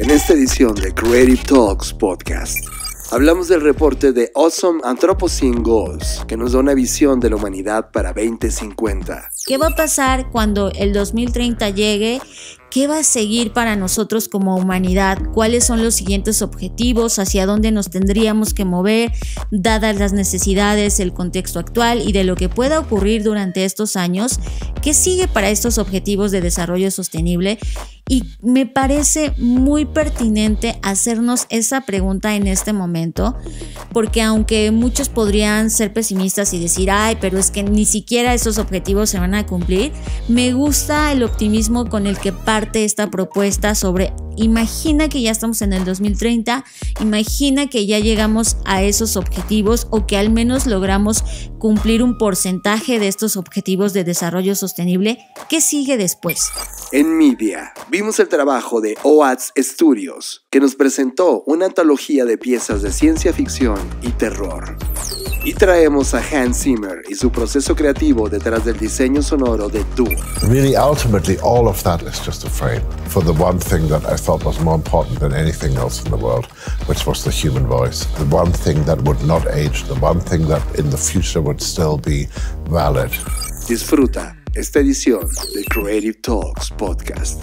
En esta edición de Creative Talks Podcast, hablamos del reporte de Awesome Anthropocene Goals, que nos da una visión de la humanidad para 2050. ¿Qué va a pasar cuando el 2030 llegue? ¿Qué va a seguir para nosotros como humanidad? ¿Cuáles son los siguientes objetivos? ¿Hacia dónde nos tendríamos que mover, dadas las necesidades, el contexto actual y de lo que pueda ocurrir durante estos años? ¿Qué sigue para estos objetivos de desarrollo sostenible? Y me parece muy pertinente hacernos esa pregunta en este momento, porque aunque muchos podrían ser pesimistas y decir, ay, pero es que ni siquiera esos objetivos se van a cumplir, me gusta el optimismo con el que parte esta propuesta sobre imagina que ya estamos en el 2030, imagina que ya llegamos a esos objetivos o que al menos logramos cumplir un porcentaje de estos objetivos de desarrollo sostenible. ¿Qué sigue después? En media vimos el trabajo de OATS Studios, que nos presentó una antología de piezas de ciencia ficción y terror. Y traemos a Hans Zimmer y su proceso creativo detrás del diseño sonoro de Dune. Really, ultimately, all of that is just a frame for the one thing that I thought was more important than anything else in the world, which was the human voice. The one thing that would not age, the one thing that in the future would still be valid. Disfruta esta edición de Creative Talks Podcast.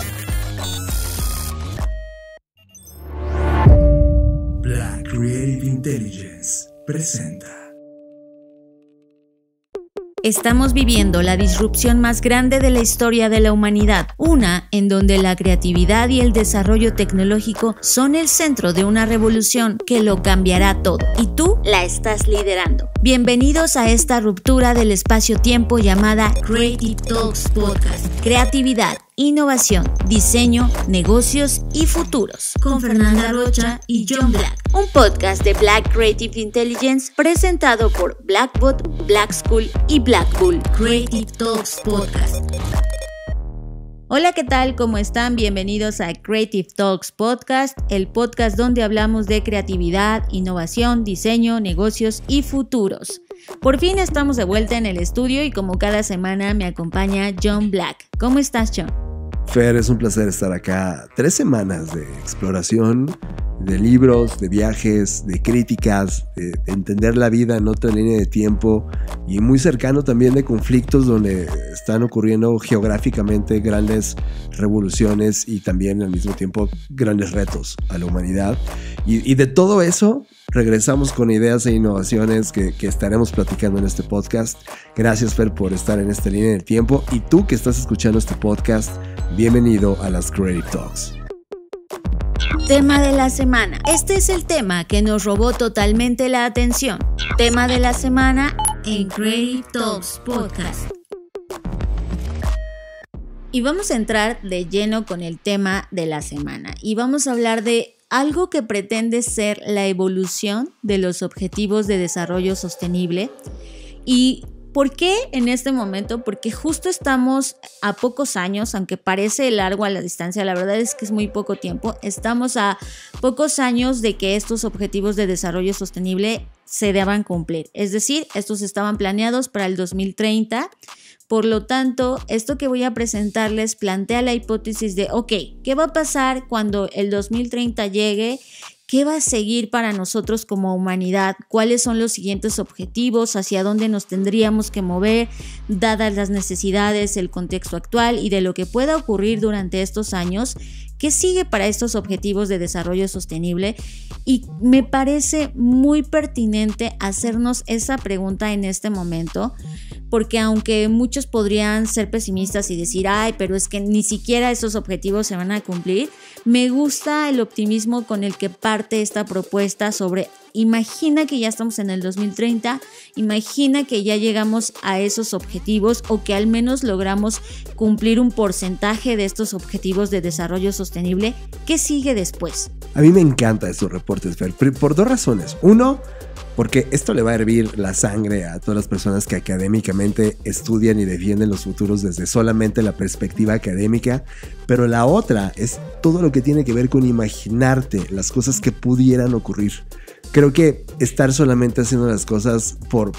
Black Creative Intelligence presenta. Estamos viviendo la disrupción más grande de la historia de la humanidad, una en donde la creatividad y el desarrollo tecnológico son el centro de una revolución que lo cambiará todo, y tú la estás liderando. Bienvenidos a esta ruptura del espacio-tiempo llamada Creative Talks Podcast. Creatividad, innovación, diseño, negocios y futuros. Con Fernanda Rocha y John Black. Un podcast de Black Creative Intelligence presentado por Blackbot, Black School y Blackbull. Creative Talks Podcast. Hola, ¿qué tal? ¿Cómo están? Bienvenidos a Creative Talks Podcast, el podcast donde hablamos de creatividad, innovación, diseño, negocios y futuros. Por fin estamos de vuelta en el estudio y como cada semana me acompaña John Black. ¿Cómo estás, John? Fer, es un placer estar acá. 3 semanas de exploración, de libros, de viajes, de críticas, de entender la vida en otra línea de tiempo y muy cercano también de conflictos donde están ocurriendo geográficamente grandes revoluciones y también al mismo tiempo grandes retos a la humanidad. Y de todo eso regresamos con ideas e innovaciones que estaremos platicando en este podcast. Gracias, Fer, por estar en esta línea del tiempo. Y tú que estás escuchando este podcast, bienvenido a las Creative Talks. Tema de la semana. Este es el tema que nos robó totalmente la atención. Tema de la semana en Creative Talks Podcast. Y vamos a entrar de lleno con el tema de la semana. Y vamos a hablar de algo que pretende ser la evolución de los objetivos de desarrollo sostenible. ¿Y por qué en este momento? Porque justo estamos a pocos años, aunque parece largo a la distancia, la verdad es que es muy poco tiempo, estamos a pocos años de que estos objetivos de desarrollo sostenible se deban cumplir. Es decir, estos estaban planeados para el 2030. Por lo tanto, esto que voy a presentarles plantea la hipótesis de, ok, ¿qué va a pasar cuando el 2030 llegue? ¿Qué va a seguir para nosotros como humanidad? ¿Cuáles son los siguientes objetivos? ¿Hacia dónde nos tendríamos que mover, dadas las necesidades, el contexto actual y de lo que pueda ocurrir durante estos años? ¿Qué sigue para estos objetivos de desarrollo sostenible? Y me parece muy pertinente hacernos esa pregunta en este momento, porque aunque muchos podrían ser pesimistas y decir, ay, pero es que ni siquiera esos objetivos se van a cumplir, me gusta el optimismo con el que parte esta propuesta sobre imagina que ya estamos en el 2030, imagina que ya llegamos a esos objetivos o que al menos logramos cumplir un porcentaje de estos objetivos de desarrollo sostenible. ¿Qué sigue después? A mí me encantan estos reportes, Fer, por 2 razones. Uno, porque esto le va a hervir la sangre a todas las personas que académicamente estudian y defienden los futuros desde solamente la perspectiva académica. Pero la otra es todo lo que tiene que ver con imaginarte las cosas que pudieran ocurrir. Creo que estar solamente haciendo las cosas por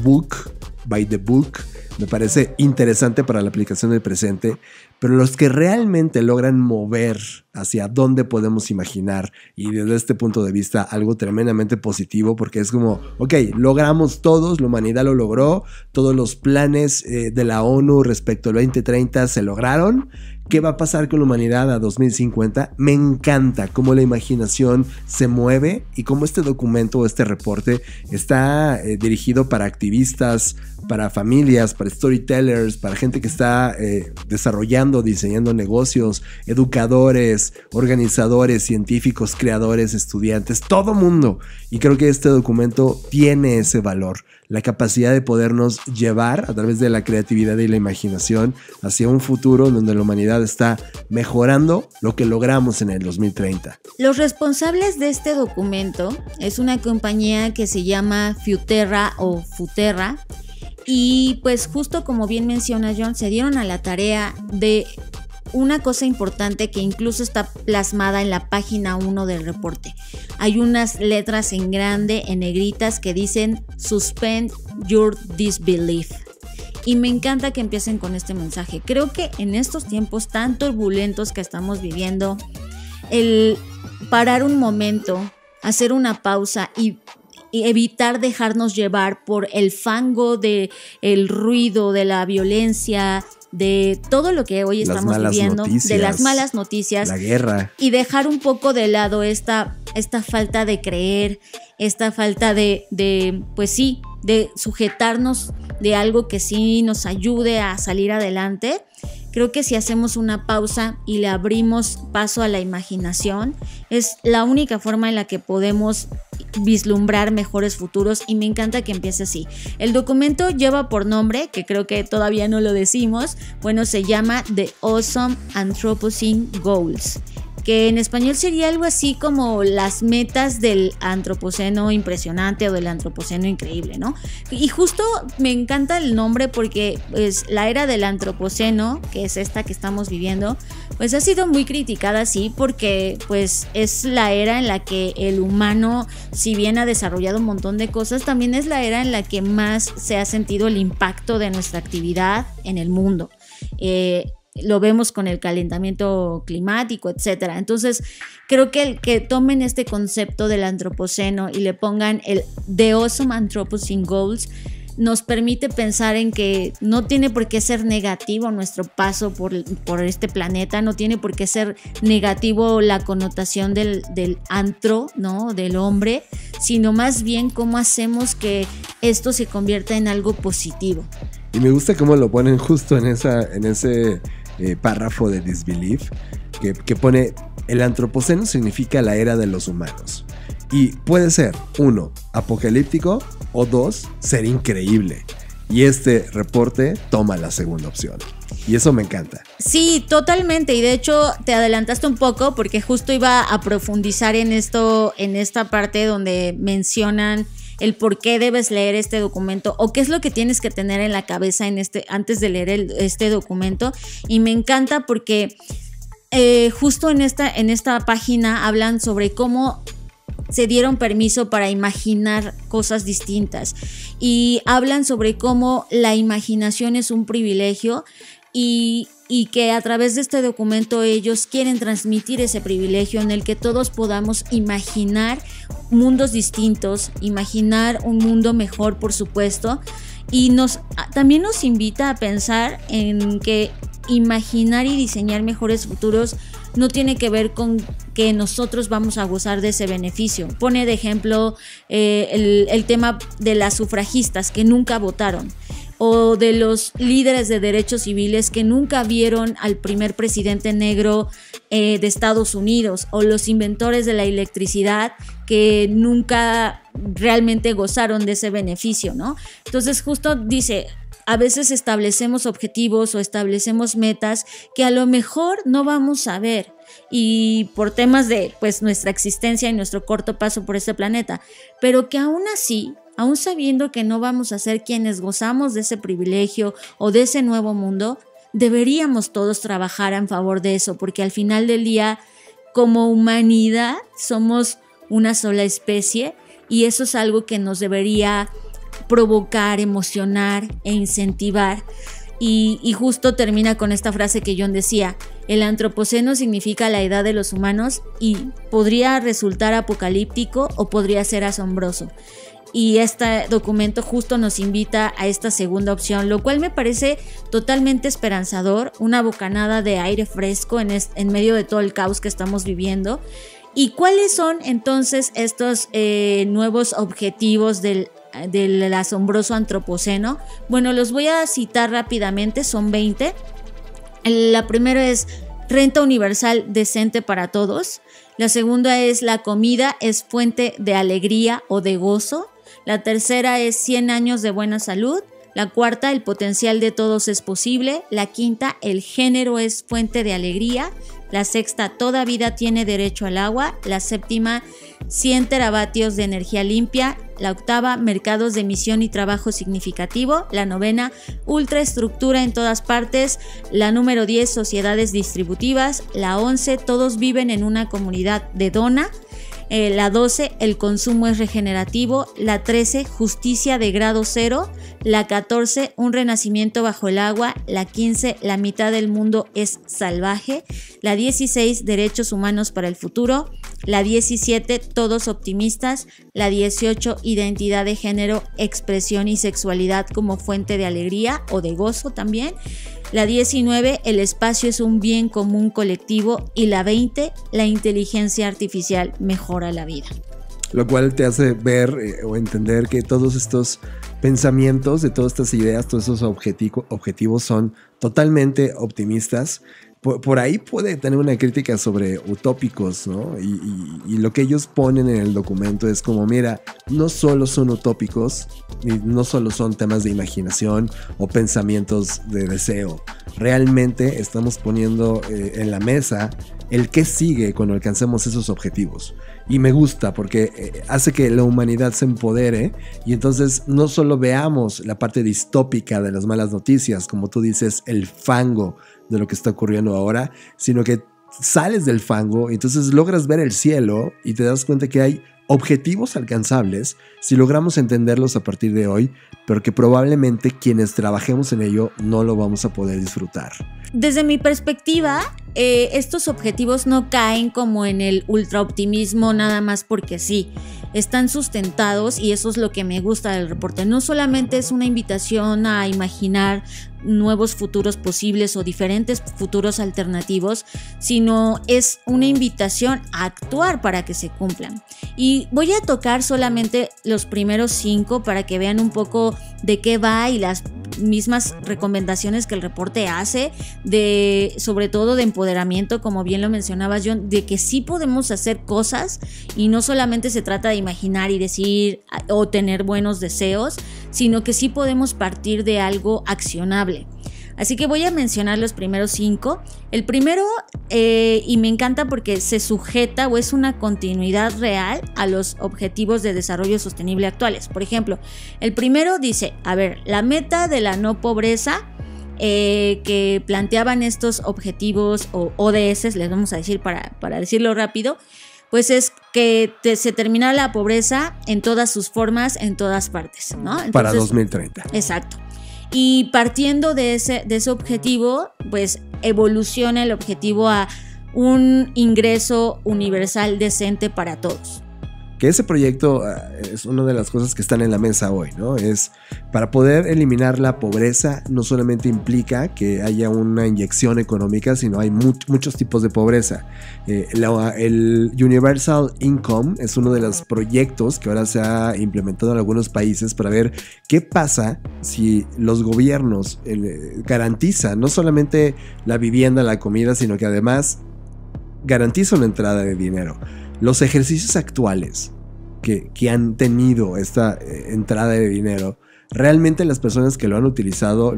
book, by the book, me parece interesante para la aplicación del presente, Pero los que realmente logran mover hacia dónde podemos imaginar, y desde este punto de vista algo tremendamente positivo, porque es como, ok, logramos todos, la humanidad lo logró, todos los planes de la ONU respecto al 2030 se lograron. ¿Qué va a pasar con la humanidad a 2050? Me encanta cómo la imaginación se mueve y cómo este documento o este reporte está dirigido para activistas, para familias, para storytellers, para gente que está desarrollando, diseñando negocios, educadores, organizadores, científicos, creadores, estudiantes, todo mundo. Y creo que este documento tiene ese valor, la capacidad de podernos llevar a través de la creatividad y la imaginación hacia un futuro donde la humanidad está mejorando lo que logramos en el 2030. Los responsables de este documento es una compañía que se llama Futerra o Futerra, y pues justo como bien menciona John, se dieron a la tarea de una cosa importante que incluso está plasmada en la página 1 del reporte. Hay unas letras en grande, en negritas, que dicen Suspend your disbelief. Y me encanta que empiecen con este mensaje. Creo que en estos tiempos tan turbulentos que estamos viviendo, el parar un momento, hacer una pausa y evitar dejarnos llevar por el fango del ruido, de la violencia, de todo lo que hoy estamos viviendo, de las malas noticias, la guerra, y dejar un poco de lado esta falta de creer, esta falta de sujetarnos de algo que sí nos ayude a salir adelante. Creo que si hacemos una pausa y le abrimos paso a la imaginación, es la única forma en la que podemos vislumbrar mejores futuros, y me encanta que empiece así. El documento lleva por nombre, que creo que todavía no lo decimos, bueno, se llama The Awesome Anthropocene Goals, que en español sería algo así como las metas del antropoceno impresionante o del antropoceno increíble, ¿no? Y justo me encanta el nombre porque pues, la era del antropoceno, que es esta que estamos viviendo, pues ha sido muy criticada, sí, porque pues es la era en la que el humano, si bien ha desarrollado un montón de cosas, también es la era en la que más se ha sentido el impacto de nuestra actividad en el mundo. Lo vemos con el calentamiento climático, etcétera. Entonces, creo que el que tomen este concepto del antropoceno y le pongan el The Awesome Anthropocene Goals nos permite pensar en que no tiene por qué ser negativo nuestro paso por este planeta, no tiene por qué ser negativo la connotación del antro, ¿no? Del hombre, sino más bien cómo hacemos que esto se convierta en algo positivo. Y me gusta cómo lo ponen justo en ese párrafo de Disbelief, que pone: el antropoceno significa la era de los humanos. Y puede ser, 1, apocalíptico, o 2, ser increíble. Y este reporte toma la segunda opción. Y eso me encanta. Sí, totalmente. Y de hecho, te adelantaste un poco porque justo iba a profundizar en esto, en esta parte donde mencionan el por qué debes leer este documento o qué es lo que tienes que tener en la cabeza antes de leer este documento. Y me encanta porque justo en esta página hablan sobre cómo se dieron permiso para imaginar cosas distintas, y hablan sobre cómo la imaginación es un privilegio y que a través de este documento ellos quieren transmitir ese privilegio en el que todos podamos imaginar mundos distintos, imaginar un mundo mejor, por supuesto, y también nos invita a pensar en que imaginar y diseñar mejores futuros no tiene que ver con que nosotros vamos a gozar de ese beneficio. Pone de ejemplo el tema de las sufragistas que nunca votaron, o de los líderes de derechos civiles que nunca vieron al primer presidente negro de Estados Unidos, o los inventores de la electricidad que nunca realmente gozaron de ese beneficio, ¿no? Entonces justo dice: a veces establecemos objetivos o establecemos metas que a lo mejor no vamos a ver, y por temas de pues nuestra existencia y nuestro corto paso por este planeta, pero que aún así, aún sabiendo que no vamos a ser quienes gozamos de ese privilegio o de ese nuevo mundo, deberíamos todos trabajar en favor de eso, porque al final del día, como humanidad, somos una sola especie, y eso es algo que nos debería provocar, emocionar e incentivar. Y justo termina con esta frase que John decía: el antropoceno significa la edad de los humanos y podría resultar apocalíptico o podría ser asombroso. Y este documento justo nos invita a esta segunda opción, lo cual me parece totalmente esperanzador, una bocanada de aire fresco en medio de todo el caos que estamos viviendo. ¿Y cuáles son entonces estos nuevos objetivos del asombroso antropoceno? Bueno, los voy a citar rápidamente, son 20. La primera es renta universal decente para todos. La segunda es la comida es fuente de alegría o de gozo. La tercera es 100 años de buena salud. La cuarta, el potencial de todos es posible. La quinta, el género es fuente de alegría. La sexta, toda vida tiene derecho al agua. La séptima, 100 teravatios de energía limpia. La octava, mercados de emisión y trabajo significativo. La novena, ultraestructura en todas partes. La número 10, sociedades distributivas. La 11, todos viven en una comunidad de dona. La 12, el consumo es regenerativo. La 13, justicia de grado cero. La 14, un renacimiento bajo el agua. La 15, la mitad del mundo es salvaje. La 16, derechos humanos para el futuro. La 17, todos optimistas. La 18, identidad de género, expresión y sexualidad como fuente de alegría o de gozo también. La 19, el espacio es un bien común colectivo. Y la 20, la inteligencia artificial mejora la vida. Lo cual te hace ver o entender que todos estos pensamientos, de todas estas ideas, todos esos objetivos son totalmente optimistas. Por ahí puede tener una crítica sobre utópicos, ¿no? Y lo que ellos ponen en el documento es como, mira, no solo son utópicos, no solo son temas de imaginación o pensamientos de deseo. Realmente estamos poniendo en la mesa el qué sigue cuando alcancemos esos objetivos. Y me gusta porque hace que la humanidad se empodere y entonces no solo veamos la parte distópica de las malas noticias, como tú dices, el fango de lo que está ocurriendo ahora, sino que sales del fango y entonces logras ver el cielo y te das cuenta que hay objetivos alcanzables si logramos entenderlos a partir de hoy, pero que probablemente quienes trabajemos en ello no lo vamos a poder disfrutar. Desde mi perspectiva, estos objetivos no caen como en el ultraoptimismo nada más porque sí. Están sustentados y eso es lo que me gusta del reporte. No solamente es una invitación a imaginar nuevos futuros posibles o diferentes futuros alternativos, sino es una invitación a actuar para que se cumplan. Y voy a tocar solamente los primeros 5 para que vean un poco de qué va y las mismas recomendaciones que el reporte hace, de sobre todo de empoderamiento, como bien lo mencionaba John, de que sí podemos hacer cosas y no solamente se trata de imaginar y decir o tener buenos deseos, sino que sí podemos partir de algo accionable. Así que voy a mencionar los primeros 5. El primero, y me encanta porque se sujeta o es una continuidad real a los objetivos de desarrollo sostenible actuales. Por ejemplo, el primero dice, a ver, la meta de la no pobreza que planteaban estos objetivos o ODS, les vamos a decir para decirlo rápido, pues es que se termina la pobreza en todas sus formas, en todas partes, ¿no? Entonces, para 2030. Exacto. Y partiendo de ese objetivo, pues evoluciona el objetivo a un ingreso universal decente para todos. Que ese proyecto es una de las cosas que están en la mesa hoy, ¿no? Es para poder eliminar la pobreza, no solamente implica que haya una inyección económica, sino hay muchos tipos de pobreza. El Universal Income es uno de los proyectos que ahora se ha implementado en algunos países para ver qué pasa si los gobiernos garantizan no solamente la vivienda, la comida, sino que además garantizan una entrada de dinero. Los ejercicios actuales que han tenido esta entrada de dinero, realmente las personas que lo han utilizado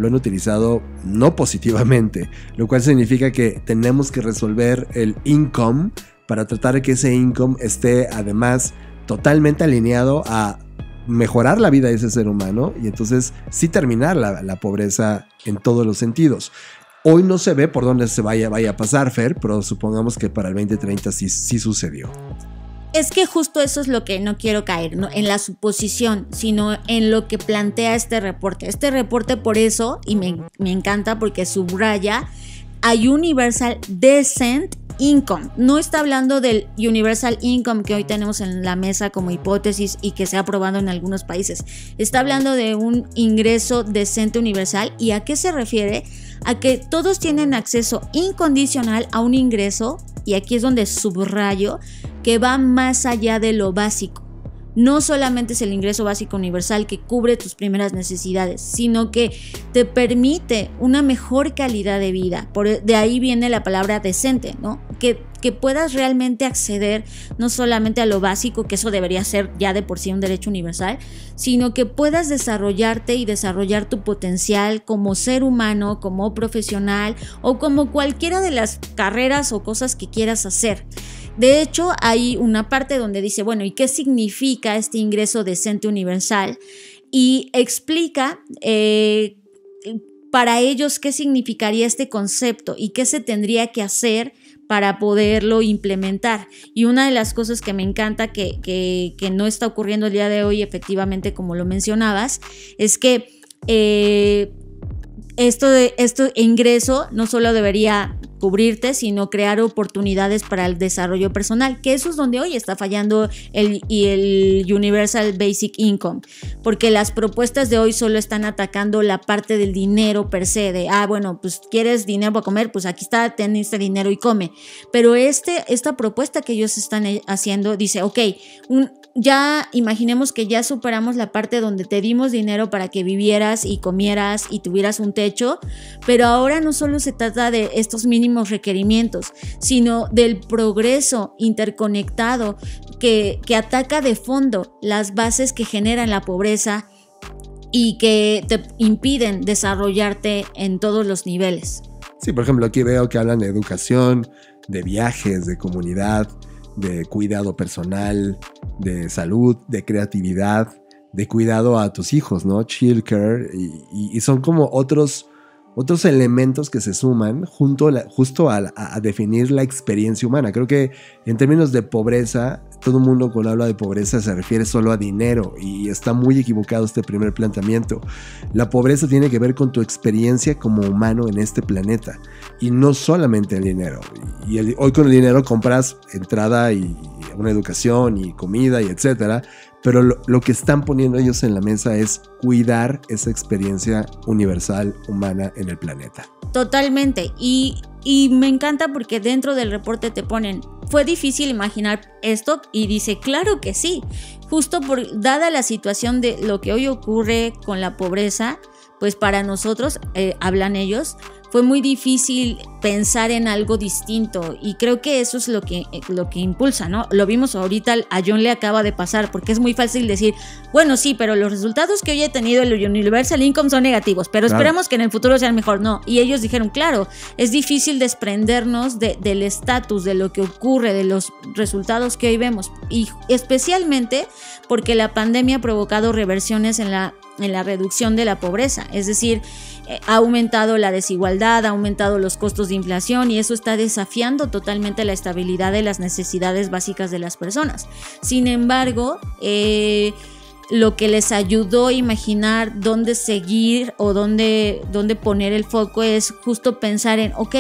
no positivamente, lo cual significa que tenemos que resolver el income para tratar de que ese income esté además totalmente alineado a mejorar la vida de ese ser humano y entonces sí terminar la pobreza en todos los sentidos. Hoy no se ve por dónde se vaya a pasar, Fer, pero supongamos que para el 2030 sí sucedió. es que justo eso es lo que no quiero caer, ¿no? En la suposición, sino en lo que plantea este reporte. Este reporte, por eso, y me encanta porque subraya a Universal Decent Income. No está hablando del Universal Income que hoy tenemos en la mesa como hipótesis y que se ha aprobado en algunos países. Está hablando de un ingreso decente universal. ¿Y a qué se refiere? A que todos tienen acceso incondicional a un ingreso, y aquí es donde subrayo, que va más allá de lo básico. No solamente es el ingreso básico universal que cubre tus primeras necesidades, sino que te permite una mejor calidad de vida. De ahí viene la palabra decente, ¿no? Que puedas realmente acceder no solamente a lo básico, que eso debería ser ya de por sí un derecho universal, sino que puedas desarrollarte y desarrollar tu potencial como ser humano, como profesional o como cualquiera de las carreras o cosas que quieras hacer. De hecho, hay una parte donde dice, bueno, ¿y qué significa este ingreso decente universal? Y explica para ellos qué significaría este concepto y qué se tendría que hacer para poderlo implementar. Y una de las cosas que me encanta que no está ocurriendo el día de hoy, efectivamente, como lo mencionabas, es que este ingreso no solo debería cubrirte, sino crear oportunidades para el desarrollo personal, que eso es donde hoy está fallando el Universal Basic Income, porque las propuestas de hoy solo están atacando la parte del dinero per se, de, ah, bueno, pues quieres dinero para comer, pues aquí está, ten este dinero y come. Pero esta propuesta que ellos están haciendo dice, ok, ya imaginemos que ya superamos la parte donde te dimos dinero para que vivieras y comieras y tuvieras un techo, pero ahora no solo se trata de estos mínimos requerimientos, sino del progreso interconectado que ataca de fondo las bases que generan la pobreza y que te impiden desarrollarte en todos los niveles. Sí, por ejemplo, aquí veo que hablan de educación, de viajes, de comunidad, de cuidado personal, de salud, de creatividad, de cuidado a tus hijos, ¿no? Child care, y son como otros elementos que se suman justo a definir la experiencia humana. Creo que en términos de pobreza, todo el mundo cuando habla de pobreza se refiere solo a dinero, y está muy equivocado este primer planteamiento. La pobreza tiene que ver con tu experiencia como humano en este planeta y no solamente el dinero. Hoy con el dinero compras entrada y una educación y comida y etcétera, pero lo que están poniendo ellos en la mesa es cuidar esa experiencia universal humana en el planeta. Totalmente. Y me encanta porque dentro del reporte te ponen, ¿fue difícil imaginar esto? Y dice, claro que sí, justo dada la situación de lo que hoy ocurre con la pobreza, pues para nosotros, hablan ellos, fue muy difícil pensar en algo distinto, y creo que eso es lo que impulsa, ¿no? Lo vimos ahorita, a John le acaba de pasar, porque es muy fácil decir, bueno, sí, pero los resultados que hoy he tenido el Universal Income son negativos, pero claro, esperamos que en el futuro sean mejor, ¿no? Y ellos dijeron, claro, es difícil desprendernos del estatus, de lo que ocurre, de los resultados que hoy vemos, y especialmente porque la pandemia ha provocado reversiones en la reducción de la pobreza, es decir, ha aumentado la desigualdad, ha aumentado los costos de inflación, y eso está desafiando totalmente la estabilidad de las necesidades básicas de las personas. Sin embargo, lo que les ayudó a imaginar dónde seguir o dónde poner el foco es justo pensar en, ok,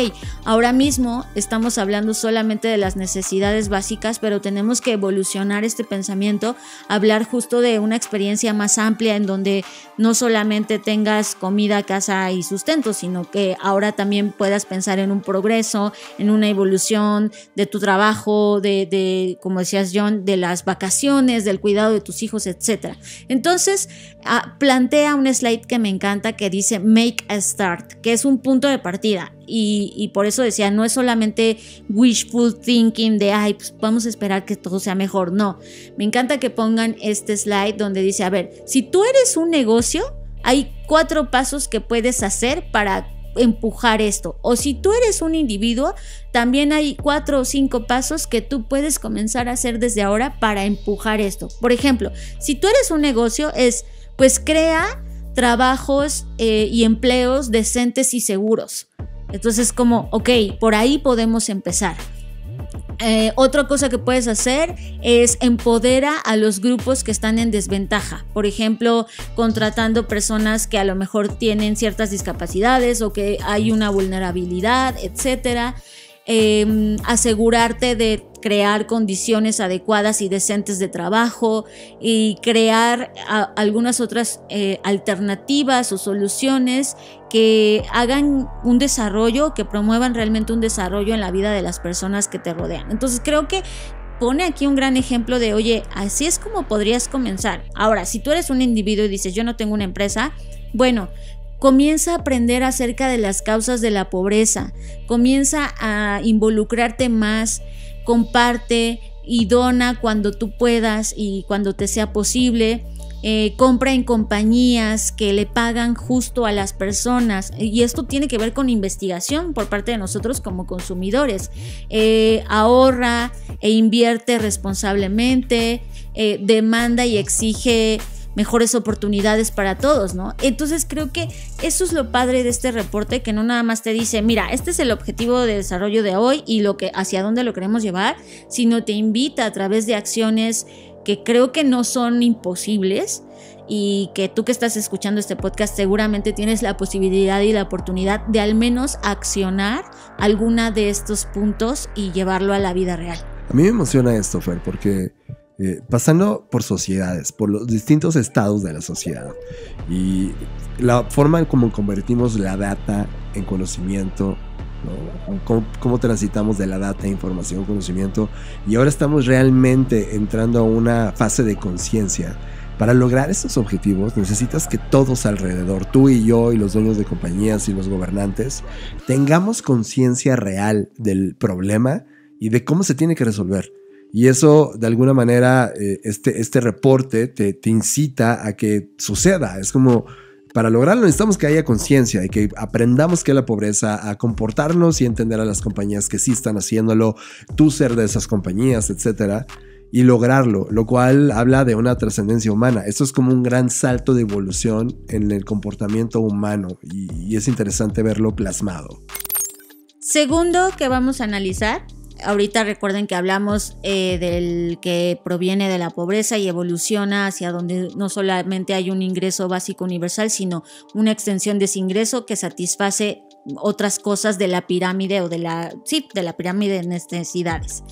ahora mismo estamos hablando solamente de las necesidades básicas, pero tenemos que evolucionar este pensamiento, hablar justo de una experiencia más amplia en donde no solamente tengas comida, casa y sustento, sino que ahora también puedas pensar en un progreso, en una evolución de tu trabajo, de como decías John, de las vacaciones, del cuidado de tus hijos, etcétera. Entonces plantea un slide que me encanta que dice Make a Start, que es un punto de partida, y por eso decía, no es solamente wishful thinking de ay, pues vamos a esperar que todo sea mejor, no, me encanta que pongan este slide donde dice, a ver, si tú eres un negocio, hay 4 pasos que puedes hacer para empujar esto, o si tú eres un individuo, también hay 4 o 5 pasos que tú puedes comenzar a hacer desde ahora para empujar esto. Por ejemplo, si tú eres un negocio, es pues crea trabajos y empleos decentes y seguros. Entonces como, ok, por ahí podemos empezar. Otra cosa que puedes hacer es empodera a los grupos que están en desventaja, por ejemplo, contratando personas que a lo mejor tienen ciertas discapacidades o que hay una vulnerabilidad, etcétera. Asegurarte de crear condiciones adecuadas y decentes de trabajo y crear algunas otras alternativas o soluciones que hagan un desarrollo, que promuevan realmente un desarrollo en la vida de las personas que te rodean. Entonces creo que pone aquí un gran ejemplo de, oye, así es como podrías comenzar. Ahora, si tú eres un individuo y dices, yo no tengo una empresa, bueno, comienza a aprender acerca de las causas de la pobreza, comienza a involucrarte más, comparte y dona cuando tú puedas y cuando te sea posible, compra en compañías que le pagan justo a las personas, y esto tiene que ver con investigación por parte de nosotros como consumidores. Ahorra e invierte responsablemente, demanda y exige mejores oportunidades para todos, ¿no? Entonces creo que eso es lo padre de este reporte, que no nada más te dice, mira, este es el objetivo de desarrollo de hoy y lo que, hacia dónde lo queremos llevar, sino te invita a través de acciones que creo que no son imposibles y que tú que estás escuchando este podcast seguramente tienes la posibilidad y la oportunidad de al menos accionar alguna de estos puntos y llevarlo a la vida real. A mí me emociona esto, Fer, porque pasando por sociedades, por los distintos estados de la sociedad y la forma en cómo convertimos la data en conocimiento, ¿no? Cómo transitamos de la data, información, conocimiento, y ahora estamos realmente entrando a una fase de conciencia. Para lograr esos objetivos necesitas que todos alrededor, tú y yo y los dueños de compañías y los gobernantes, tengamos conciencia real del problema y de cómo se tiene que resolver. Y eso, de alguna manera, este reporte te incita a que suceda. Es como, para lograrlo necesitamos que haya conciencia y que aprendamos qué es la pobreza, a comportarnos y entender a las compañías que sí están haciéndolo, tú ser de esas compañías, etcétera, y lograrlo, lo cual habla de una trascendencia humana. Esto es como un gran salto de evolución en el comportamiento humano y es interesante verlo plasmado. Segundo que vamos a analizar. Ahorita recuerden que hablamos del que proviene de la pobreza y evoluciona hacia donde no solamente hay un ingreso básico universal, sino una extensión de ese ingreso que satisface otras cosas de la pirámide o de la pirámide de necesidades.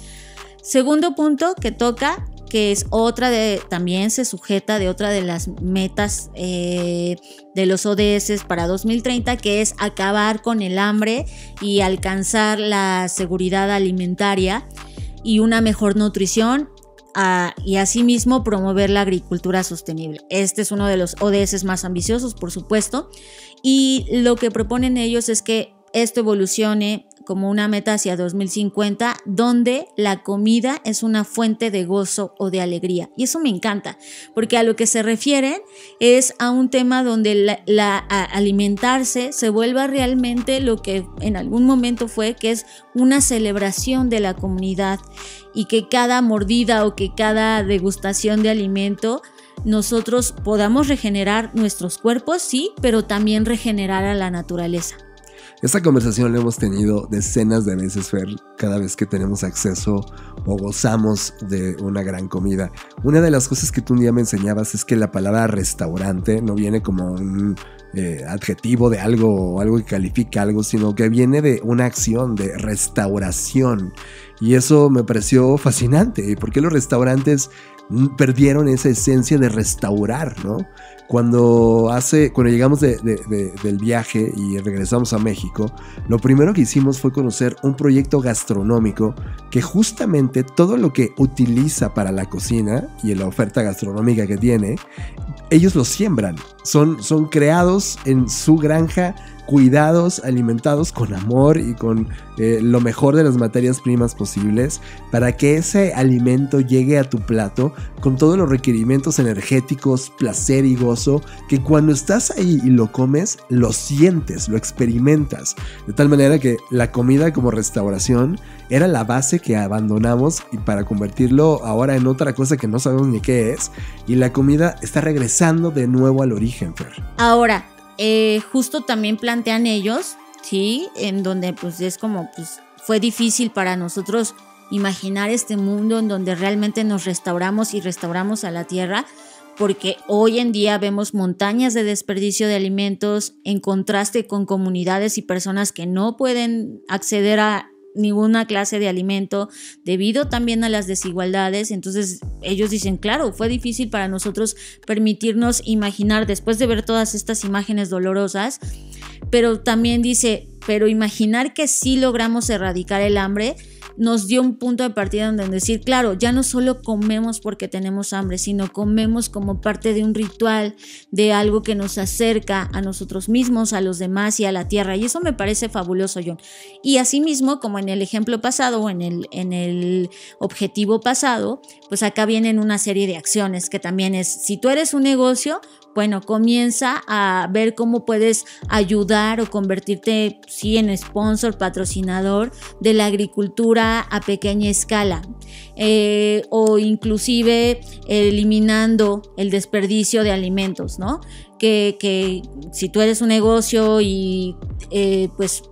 Segundo punto que toca, que es otra de, también se sujeta de otra de las metas de los ODS para 2030, que es acabar con el hambre y alcanzar la seguridad alimentaria y una mejor nutrición, y asimismo promover la agricultura sostenible. Este es uno de los ODS más ambiciosos, por supuesto, y lo que proponen ellos es que esto evolucione como una meta hacia 2050, donde la comida es una fuente de gozo o de alegría. Y eso me encanta, porque a lo que se refieren es a un tema donde alimentarse se vuelva realmente lo que en algún momento fue, que es una celebración de la comunidad, y que cada mordida o que cada degustación de alimento nosotros podamos regenerar nuestros cuerpos, sí, pero también regenerar a la naturaleza. Esta conversación la hemos tenido decenas de veces, Fer, cada vez que tenemos acceso o gozamos de una gran comida. Una de las cosas que tú un día me enseñabas es que la palabra restaurante no viene como un adjetivo de algo o algo que califica algo, sino que viene de una acción de restauración. Y eso me pareció fascinante, porque los restaurantes perdieron esa esencia de restaurar, ¿no? Cuando llegamos del viaje y regresamos a México, lo primero que hicimos fue conocer un proyecto gastronómico que justamente todo lo que utiliza para la cocina y la oferta gastronómica que tiene, ellos lo siembran. Son creados en su granja, cuidados, alimentados con amor y con lo mejor de las materias primas posibles para que ese alimento llegue a tu plato con todos los requerimientos energéticos, placer y gozo, que cuando estás ahí y lo comes, lo sientes, lo experimentas. De tal manera que la comida como restauración era la base que abandonamos y para convertirlo ahora en otra cosa que no sabemos ni qué es, y la comida está regresando de nuevo al origen, Fer. Ahora, justo también plantean ellos, ¿sí? En donde pues es como, pues fue difícil para nosotros imaginar este mundo en donde realmente nos restauramos y restauramos a la tierra, porque hoy en día vemos montañas de desperdicio de alimentos en contraste con comunidades y personas que no pueden acceder a ninguna clase de alimento debido también a las desigualdades. Entonces ellos dicen, claro, fue difícil para nosotros permitirnos imaginar después de ver todas estas imágenes dolorosas, pero también dice, pero imaginar que sí logramos erradicar el hambre nos dio un punto de partida donde decir, claro, ya no solo comemos porque tenemos hambre, sino comemos como parte de un ritual, de algo que nos acerca a nosotros mismos, a los demás y a la tierra. Y eso me parece fabuloso, John. Y asimismo, como en el ejemplo pasado o en el objetivo pasado, pues acá vienen una serie de acciones que también es, si tú eres un negocio, bueno, comienza a ver cómo puedes ayudar o convertirte, sí, en sponsor, patrocinador de la agricultura a pequeña escala, o inclusive eliminando el desperdicio de alimentos, ¿no? Que si tú eres un negocio y pues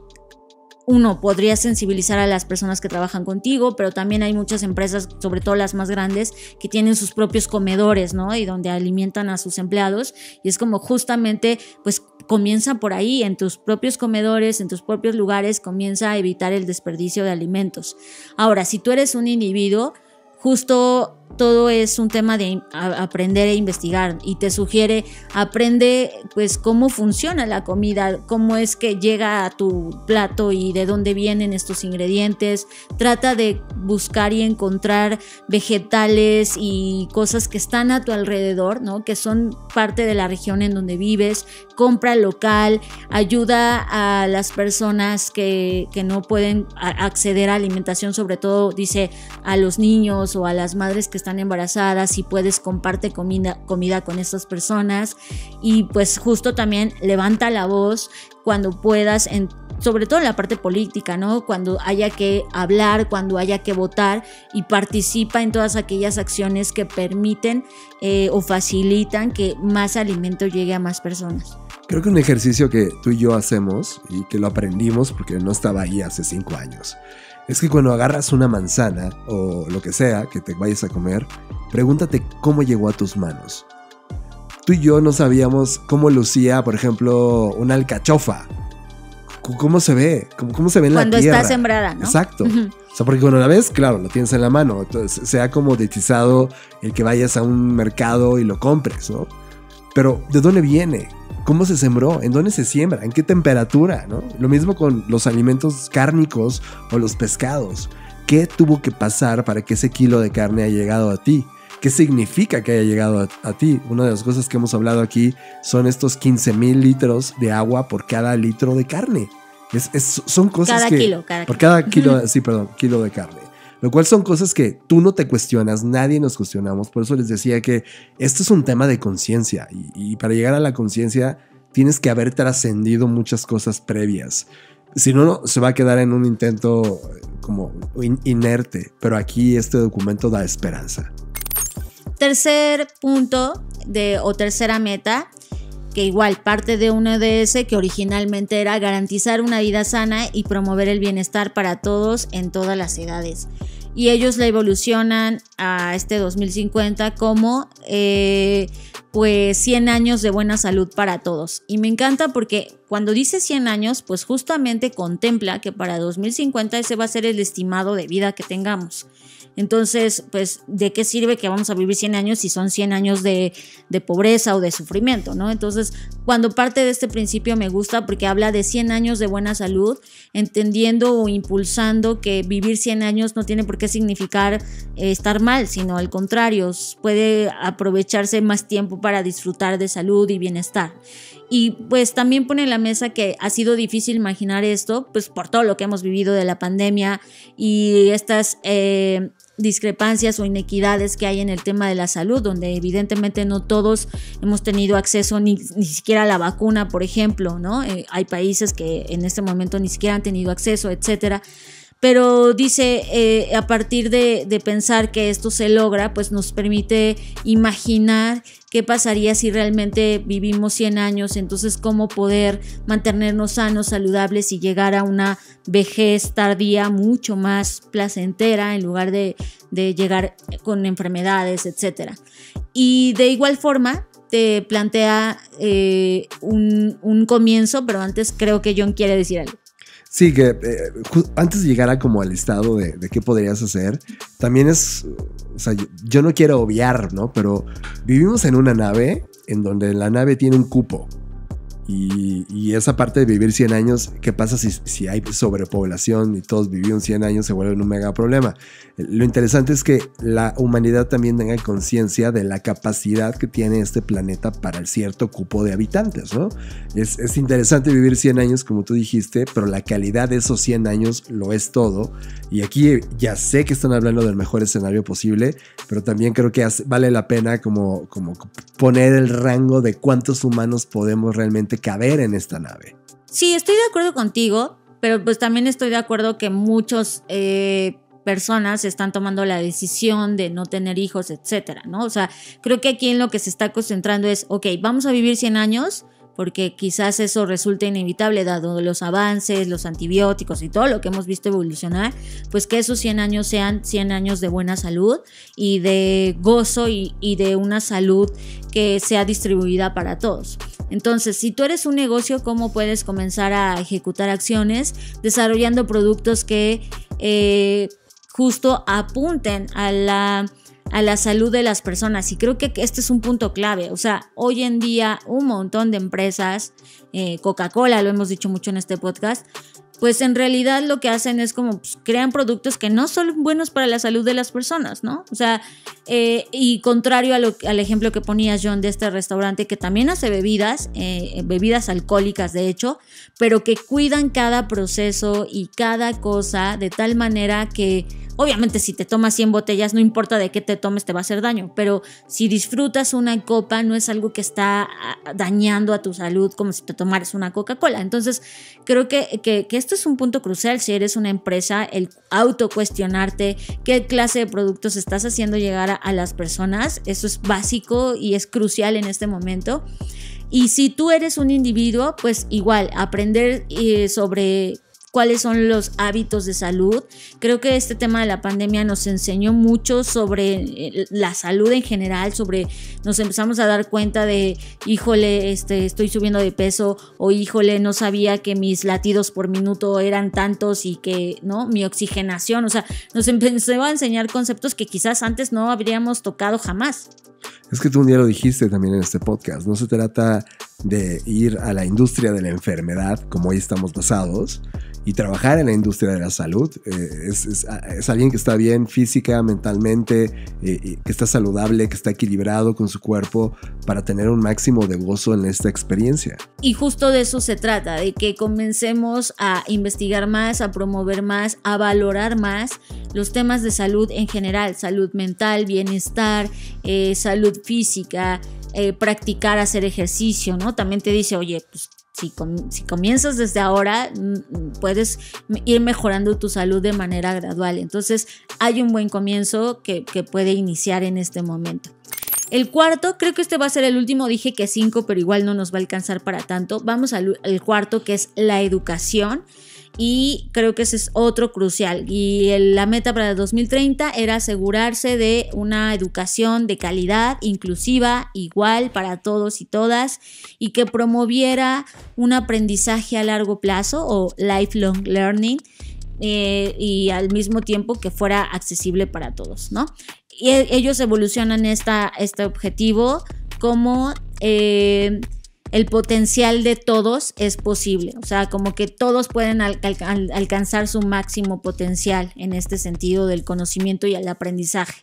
uno, podría sensibilizar a las personas que trabajan contigo, pero también hay muchas empresas, sobre todo las más grandes, que tienen sus propios comedores, ¿no? Y donde alimentan a sus empleados. Y es como justamente, pues comienza por ahí, en tus propios comedores, en tus propios lugares, comienza a evitar el desperdicio de alimentos. Ahora, si tú eres un individuo, justo todo es un tema de aprender e investigar, y te sugiere, aprende pues cómo funciona la comida, cómo es que llega a tu plato y de dónde vienen estos ingredientes. Trata de buscar y encontrar vegetales y cosas que están a tu alrededor, ¿no? Que son parte de la región en donde vives. Compra local, ayuda a las personas que no pueden acceder a alimentación, sobre todo, dice, a los niños o a las madres que están embarazadas, y puedes comparte comida con estas personas. Y pues justo también levanta la voz cuando puedas, sobre todo en la parte política, ¿no? Cuando haya que hablar, cuando haya que votar, y participa en todas aquellas acciones que permiten o facilitan que más alimento llegue a más personas. Creo que un ejercicio que tú y yo hacemos, y que lo aprendimos porque no estaba ahí hace 5 años, es que cuando agarras una manzana o lo que sea que te vayas a comer, pregúntate cómo llegó a tus manos. Tú y yo no sabíamos cómo lucía, por ejemplo, una alcachofa. ¿Cómo se ve? ¿Cómo se ve en la tierra? Cuando está sembrada, ¿no? Exacto. Uh-huh. O sea, porque cuando la ves, claro, lo tienes en la mano. Entonces, sea comoditizado el que vayas a un mercado y lo compres, ¿no? Pero, ¿de dónde viene? ¿Cómo se sembró? ¿En dónde se siembra? ¿En qué temperatura? ¿No? Lo mismo con los alimentos cárnicos o los pescados. ¿Qué tuvo que pasar para que ese kilo de carne haya llegado a ti? ¿Qué significa que haya llegado a ti? Una de las cosas que hemos hablado aquí son estos 15,000 litros de agua por cada litro de carne. Son cosas que... Por cada kilo, sí, perdón, kilo de carne. Lo cual son cosas que tú no te cuestionas, nadie nos cuestionamos. Por eso les decía que esto es un tema de conciencia. Y para llegar a la conciencia tienes que haber trascendido muchas cosas previas. Si no, no, se va a quedar en un intento como inerte. Pero aquí este documento da esperanza. Tercer punto tercera meta, que igual parte de un ODS que originalmente era garantizar una vida sana y promover el bienestar para todos en todas las edades. Y ellos la evolucionan a este 2050 como pues 100 años de buena salud para todos. Y me encanta porque cuando dice 100 años, pues justamente contempla que para 2050 ese va a ser el estimado de vida que tengamos. Entonces, pues, ¿de qué sirve que vamos a vivir 100 años si son 100 años de pobreza o de sufrimiento, ¿no? Entonces, cuando parte de este principio me gusta porque habla de 100 años de buena salud, entendiendo o impulsando que vivir 100 años no tiene por qué significar estar mal, sino al contrario, puede aprovecharse más tiempo para disfrutar de salud y bienestar. Y pues también pone en la mesa que ha sido difícil imaginar esto, pues por todo lo que hemos vivido de la pandemia y estas discrepancias o inequidades que hay en el tema de la salud, donde evidentemente no todos hemos tenido acceso ni siquiera a la vacuna, por ejemplo, ¿no? Hay países que en este momento ni siquiera han tenido acceso, etcétera. Pero dice, a partir de pensar que esto se logra, pues nos permite imaginar qué pasaría si realmente vivimos 100 años, entonces cómo poder mantenernos sanos, saludables y llegar a una vejez tardía mucho más placentera en lugar de llegar con enfermedades, etc. Y de igual forma te plantea un comienzo, pero antes creo que John quiere decir algo. Sí, que antes de llegar a como al estado de qué podrías hacer, también es, o sea, yo no quiero obviar, ¿no? Pero vivimos en una nave en donde la nave tiene un cupo y esa parte de vivir 100 años, ¿qué pasa si hay sobrepoblación y todos vivimos 100 años? Se vuelve un mega problema. Lo interesante es que la humanidad también tenga conciencia de la capacidad que tiene este planeta para cierto cupo de habitantes, ¿no? Es interesante vivir 100 años, como tú dijiste, pero la calidad de esos 100 años lo es todo. Y aquí ya sé que están hablando del mejor escenario posible, pero también creo que vale la pena como poner el rango de cuántos humanos podemos realmente caber en esta nave. Sí, estoy de acuerdo contigo, pero pues también estoy de acuerdo que muchos... personas están tomando la decisión de no tener hijos, etcétera, ¿no? O sea, creo que aquí en lo que se está concentrando es, ok, vamos a vivir 100 años porque quizás eso resulte inevitable dado los avances, los antibióticos y todo lo que hemos visto evolucionar, pues que esos 100 años sean 100 años de buena salud y de gozo y de una salud que sea distribuida para todos. Entonces, si tú eres un negocio, ¿cómo puedes comenzar a ejecutar acciones desarrollando productos que justo apunten a la salud de las personas? Y creo que este es un punto clave. O sea, hoy en día un montón de empresas, Coca-Cola, lo hemos dicho mucho en este podcast, pues en realidad lo que hacen es como pues, crean productos que no son buenos para la salud de las personas, ¿no? O sea, y contrario al ejemplo que ponías, John, de este restaurante que también hace bebidas, bebidas alcohólicas de hecho, pero que cuidan cada proceso y cada cosa de tal manera que obviamente si te tomas 100 botellas, no importa de qué te tomes, te va a hacer daño, pero si disfrutas una copa no es algo que está dañando a tu salud como si te tomaras una Coca-Cola. Entonces creo que esto es un punto crucial si eres una empresa, el autocuestionarte qué clase de productos estás haciendo llegar a las personas. Eso es básico y es crucial en este momento. Y si tú eres un individuo, pues igual aprender sobre cuáles son los hábitos de salud. Creo que este tema de la pandemia nos enseñó mucho sobre la salud en general, sobre nos empezamos a dar cuenta de, híjole, estoy subiendo de peso, o híjole, no sabía que mis latidos por minuto eran tantos y que, ¿no? Mi oxigenación, o sea, nos empezó a enseñar conceptos que quizás antes no habríamos tocado jamás. Es que tú un día lo dijiste también en este podcast, no se trata de ir a la industria de la enfermedad como hoy estamos basados y trabajar en la industria de la salud. Es alguien que está bien física, mentalmente, que está saludable, que está equilibrado con su cuerpo para tener un máximo de gozo en esta experiencia. Y justo de eso se trata, de que comencemos a investigar más, a promover más, a valorar más los temas de salud en general, salud mental, bienestar, salud física, practicar, hacer ejercicio, ¿no? También te dice, oye, pues si comienzas desde ahora, puedes ir mejorando tu salud de manera gradual. Entonces, hay un buen comienzo que puede iniciar en este momento. El cuarto, creo que este va a ser el último, dije que 5, pero igual no nos va a alcanzar para tanto. Vamos al cuarto, que es la educación. Y creo que ese es otro crucial. Y la meta para el 2030 era asegurarse de una educación de calidad, inclusiva, igual para todos y todas, y que promoviera un aprendizaje a largo plazo o lifelong learning, y al mismo tiempo que fuera accesible para todos, ¿no? Y ellos evolucionan este objetivo como... el potencial de todos es posible, o sea, como que todos pueden alcanzar su máximo potencial en este sentido del conocimiento y el aprendizaje.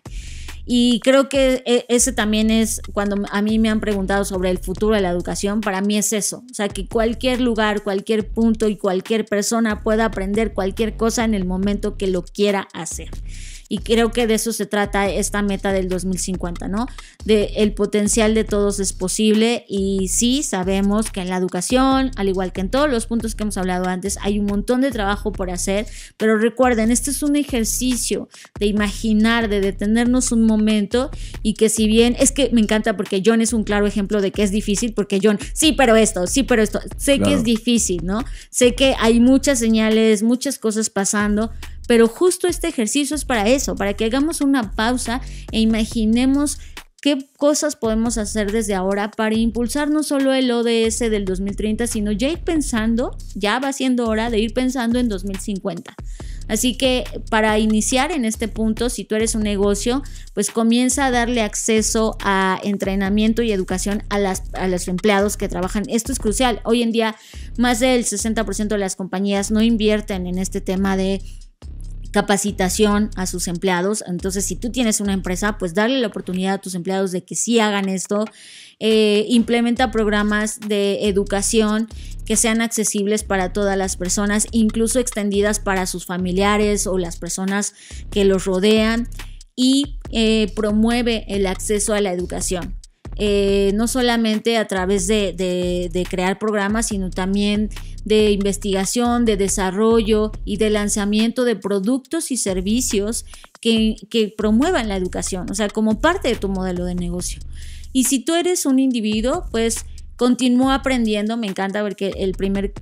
Y creo que ese también es, cuando a mí me han preguntado sobre el futuro de la educación, para mí es eso, o sea, que cualquier lugar, cualquier punto y cualquier persona pueda aprender cualquier cosa en el momento que lo quiera hacer. Y creo que de eso se trata esta meta del 2050, ¿no? De el potencial de todos es posible, y sí sabemos que en la educación, al igual que en todos los puntos que hemos hablado antes, hay un montón de trabajo por hacer, pero recuerden, este es un ejercicio de imaginar, de detenernos un momento, y que si bien, es que me encanta porque John es un claro ejemplo de que es difícil, porque John, sí, pero esto, sé que es difícil, ¿no? Sé que hay muchas señales, muchas cosas pasando, pero justo este ejercicio es para eso, para que hagamos una pausa e imaginemos qué cosas podemos hacer desde ahora para impulsar no solo el ODS del 2030, sino ya ir pensando, ya va siendo hora de ir pensando en 2050. Así que para iniciar en este punto, si tú eres un negocio, pues comienza a darle acceso a entrenamiento y educación a los empleados que trabajan. Esto es crucial. Hoy en día, más del 60% de las compañías no invierten en este tema de capacitación a sus empleados. Entonces, si tú tienes una empresa, pues darle la oportunidad a tus empleados de que sí hagan esto. Implementa programas de educación que sean accesibles para todas las personas, incluso extendidas para sus familiares o las personas que los rodean, y promueve el acceso a la educación. No solamente a través de crear programas, sino también de investigación, de desarrollo y de lanzamiento de productos y servicios que promuevan la educación, o sea, como parte de tu modelo de negocio. Y si tú eres un individuo, pues continúa aprendiendo. Me encanta ver que el primer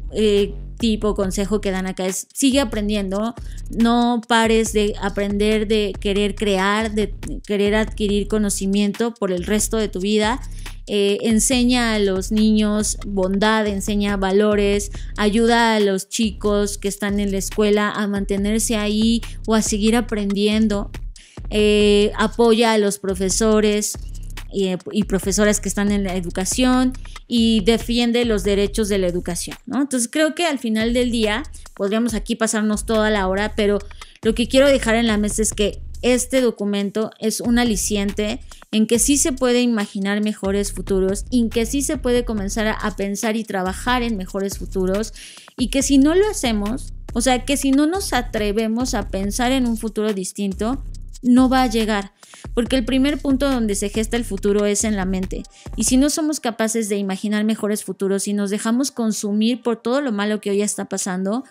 tipo, consejo que dan acá es sigue aprendiendo, no pares de aprender, de querer crear, de querer adquirir conocimiento por el resto de tu vida. Enseña a los niños bondad, enseña valores, ayuda a los chicos que están en la escuela a mantenerse ahí o a seguir aprendiendo. Apoya a los profesores y profesoras que están en la educación, y defiende los derechos de la educación, ¿no? Entonces creo que al final del día podríamos aquí pasarnos toda la hora, pero lo que quiero dejar en la mesa es que este documento es un aliciente en que sí se puede imaginar mejores futuros, y en que sí se puede comenzar a pensar y trabajar en mejores futuros, y que si no lo hacemos, o sea, que si no nos atrevemos a pensar en un futuro distinto, no va a llegar, porque el primer punto donde se gesta el futuro es en la mente, y si no somos capaces de imaginar mejores futuros y nos dejamos consumir por todo lo malo que hoy está pasando,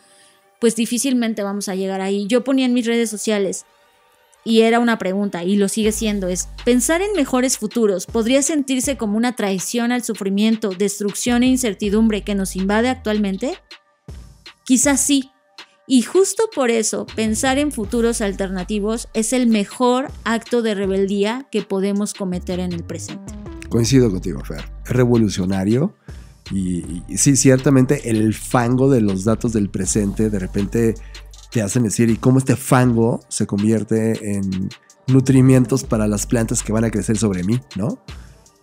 pues difícilmente vamos a llegar ahí. Yo ponía en mis redes sociales, y era una pregunta, y lo sigue siendo, es: pensar en mejores futuros podría sentirse como una traición al sufrimiento, destrucción e incertidumbre que nos invade actualmente. Quizás sí. Y justo por eso, pensar en futuros alternativos es el mejor acto de rebeldía que podemos cometer en el presente. Coincido contigo, Fer. Es revolucionario y sí, ciertamente el fango de los datos del presente de repente te hacen decir, ¿y cómo este fango se convierte en nutrimientos para las plantas que van a crecer sobre mí, ¿no?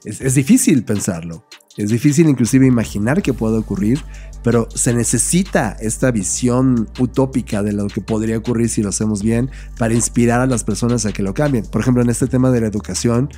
Es difícil pensarlo. Es difícil inclusive imaginar que pueda ocurrir, pero se necesita esta visión utópica de lo que podría ocurrir si lo hacemos bien para inspirar a las personas a que lo cambien. Por ejemplo, en este tema de la educación,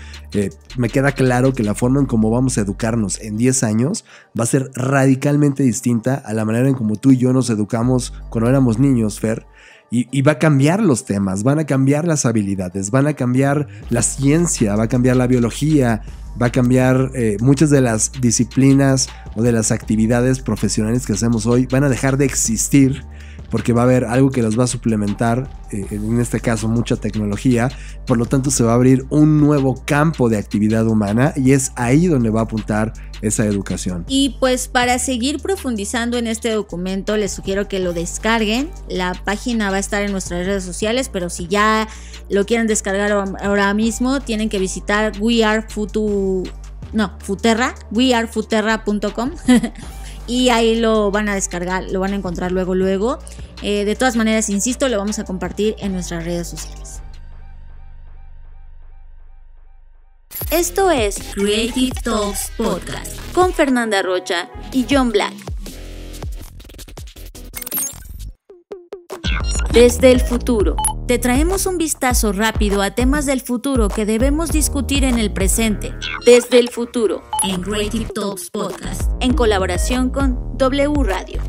me queda claro que la forma en cómo vamos a educarnos en 10 años va a ser radicalmente distinta a la manera en como tú y yo nos educamos cuando éramos niños, Fer. Y va a cambiar los temas, van a cambiar las habilidades, van a cambiar la ciencia, va a cambiar la biología, va a cambiar muchas de las disciplinas o de las actividades profesionales que hacemos hoy, van a dejar de existir porque va a haber algo que las va a suplementar, en este caso mucha tecnología. Por lo tanto, se va a abrir un nuevo campo de actividad humana, y es ahí donde va a apuntar esa educación. Y pues para seguir profundizando en este documento, les sugiero que lo descarguen. La página va a estar en nuestras redes sociales, pero si ya lo quieren descargar ahora mismo, tienen que visitar wearefuterra.com y ahí lo van a descargar, lo van a encontrar luego. De todas maneras, insisto, lo vamos a compartir en nuestras redes sociales. Esto es Creative Talks Podcast con Fernanda Rocha y John Black. Desde el futuro, te traemos un vistazo rápido a temas del futuro que debemos discutir en el presente. Desde el futuro, en Creative Talks Podcast, en colaboración con W Radio.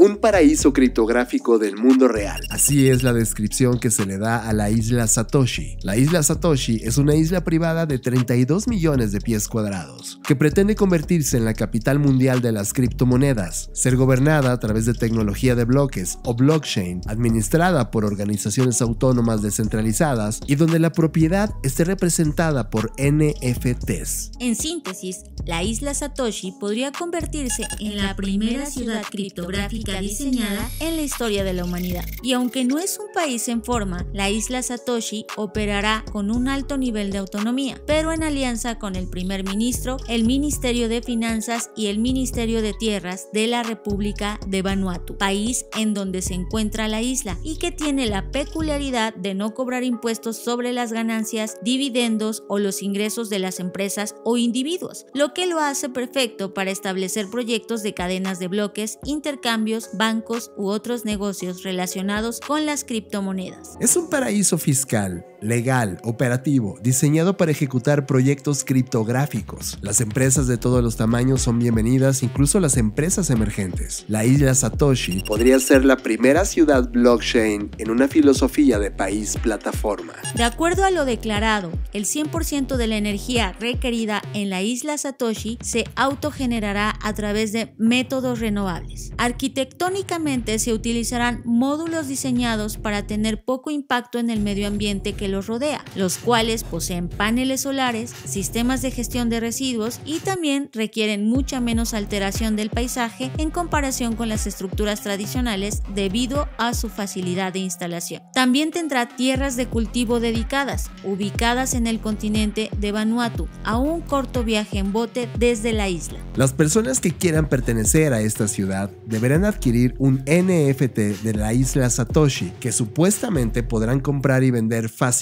un paraíso criptográfico del mundo real. Así es la descripción que se le da a la isla Satoshi. La isla Satoshi es una isla privada de 32 millones de pies cuadrados, que pretende convertirse en la capital mundial de las criptomonedas, ser gobernada a través de tecnología de bloques o blockchain, administrada por organizaciones autónomas descentralizadas y donde la propiedad esté representada por NFTs. En síntesis, la isla Satoshi podría convertirse en la primera ciudad criptográfica diseñada en la historia de la humanidad. Y aunque no es un país en forma, la isla Satoshi operará con un alto nivel de autonomía, pero en alianza con el primer ministro, el Ministerio de Finanzas y el Ministerio de Tierras de la República de Vanuatu, país en donde se encuentra la isla y que tiene la peculiaridad de no cobrar impuestos sobre las ganancias, dividendos o los ingresos de las empresas o individuos, lo que lo hace perfecto para establecer proyectos de cadenas de bloques, intercambios, bancos u otros negocios relacionados con las criptomonedas. Es un paraíso fiscal, legal, operativo, diseñado para ejecutar proyectos criptográficos. Las empresas de todos los tamaños son bienvenidas, incluso las empresas emergentes. La isla Satoshi podría ser la primera ciudad blockchain en una filosofía de país plataforma. De acuerdo a lo declarado, el 100% de la energía requerida en la isla Satoshi se autogenerará a través de métodos renovables. Arquitectónicamente se utilizarán módulos diseñados para tener poco impacto en el medio ambiente que los rodea, los cuales poseen paneles solares, sistemas de gestión de residuos y también requieren mucha menos alteración del paisaje en comparación con las estructuras tradicionales debido a su facilidad de instalación. También tendrá tierras de cultivo dedicadas, ubicadas en el continente de Vanuatu, a un corto viaje en bote desde la isla. Las personas que quieran pertenecer a esta ciudad deberán adquirir un NFT de la isla Satoshi, que supuestamente podrán comprar y vender fácilmente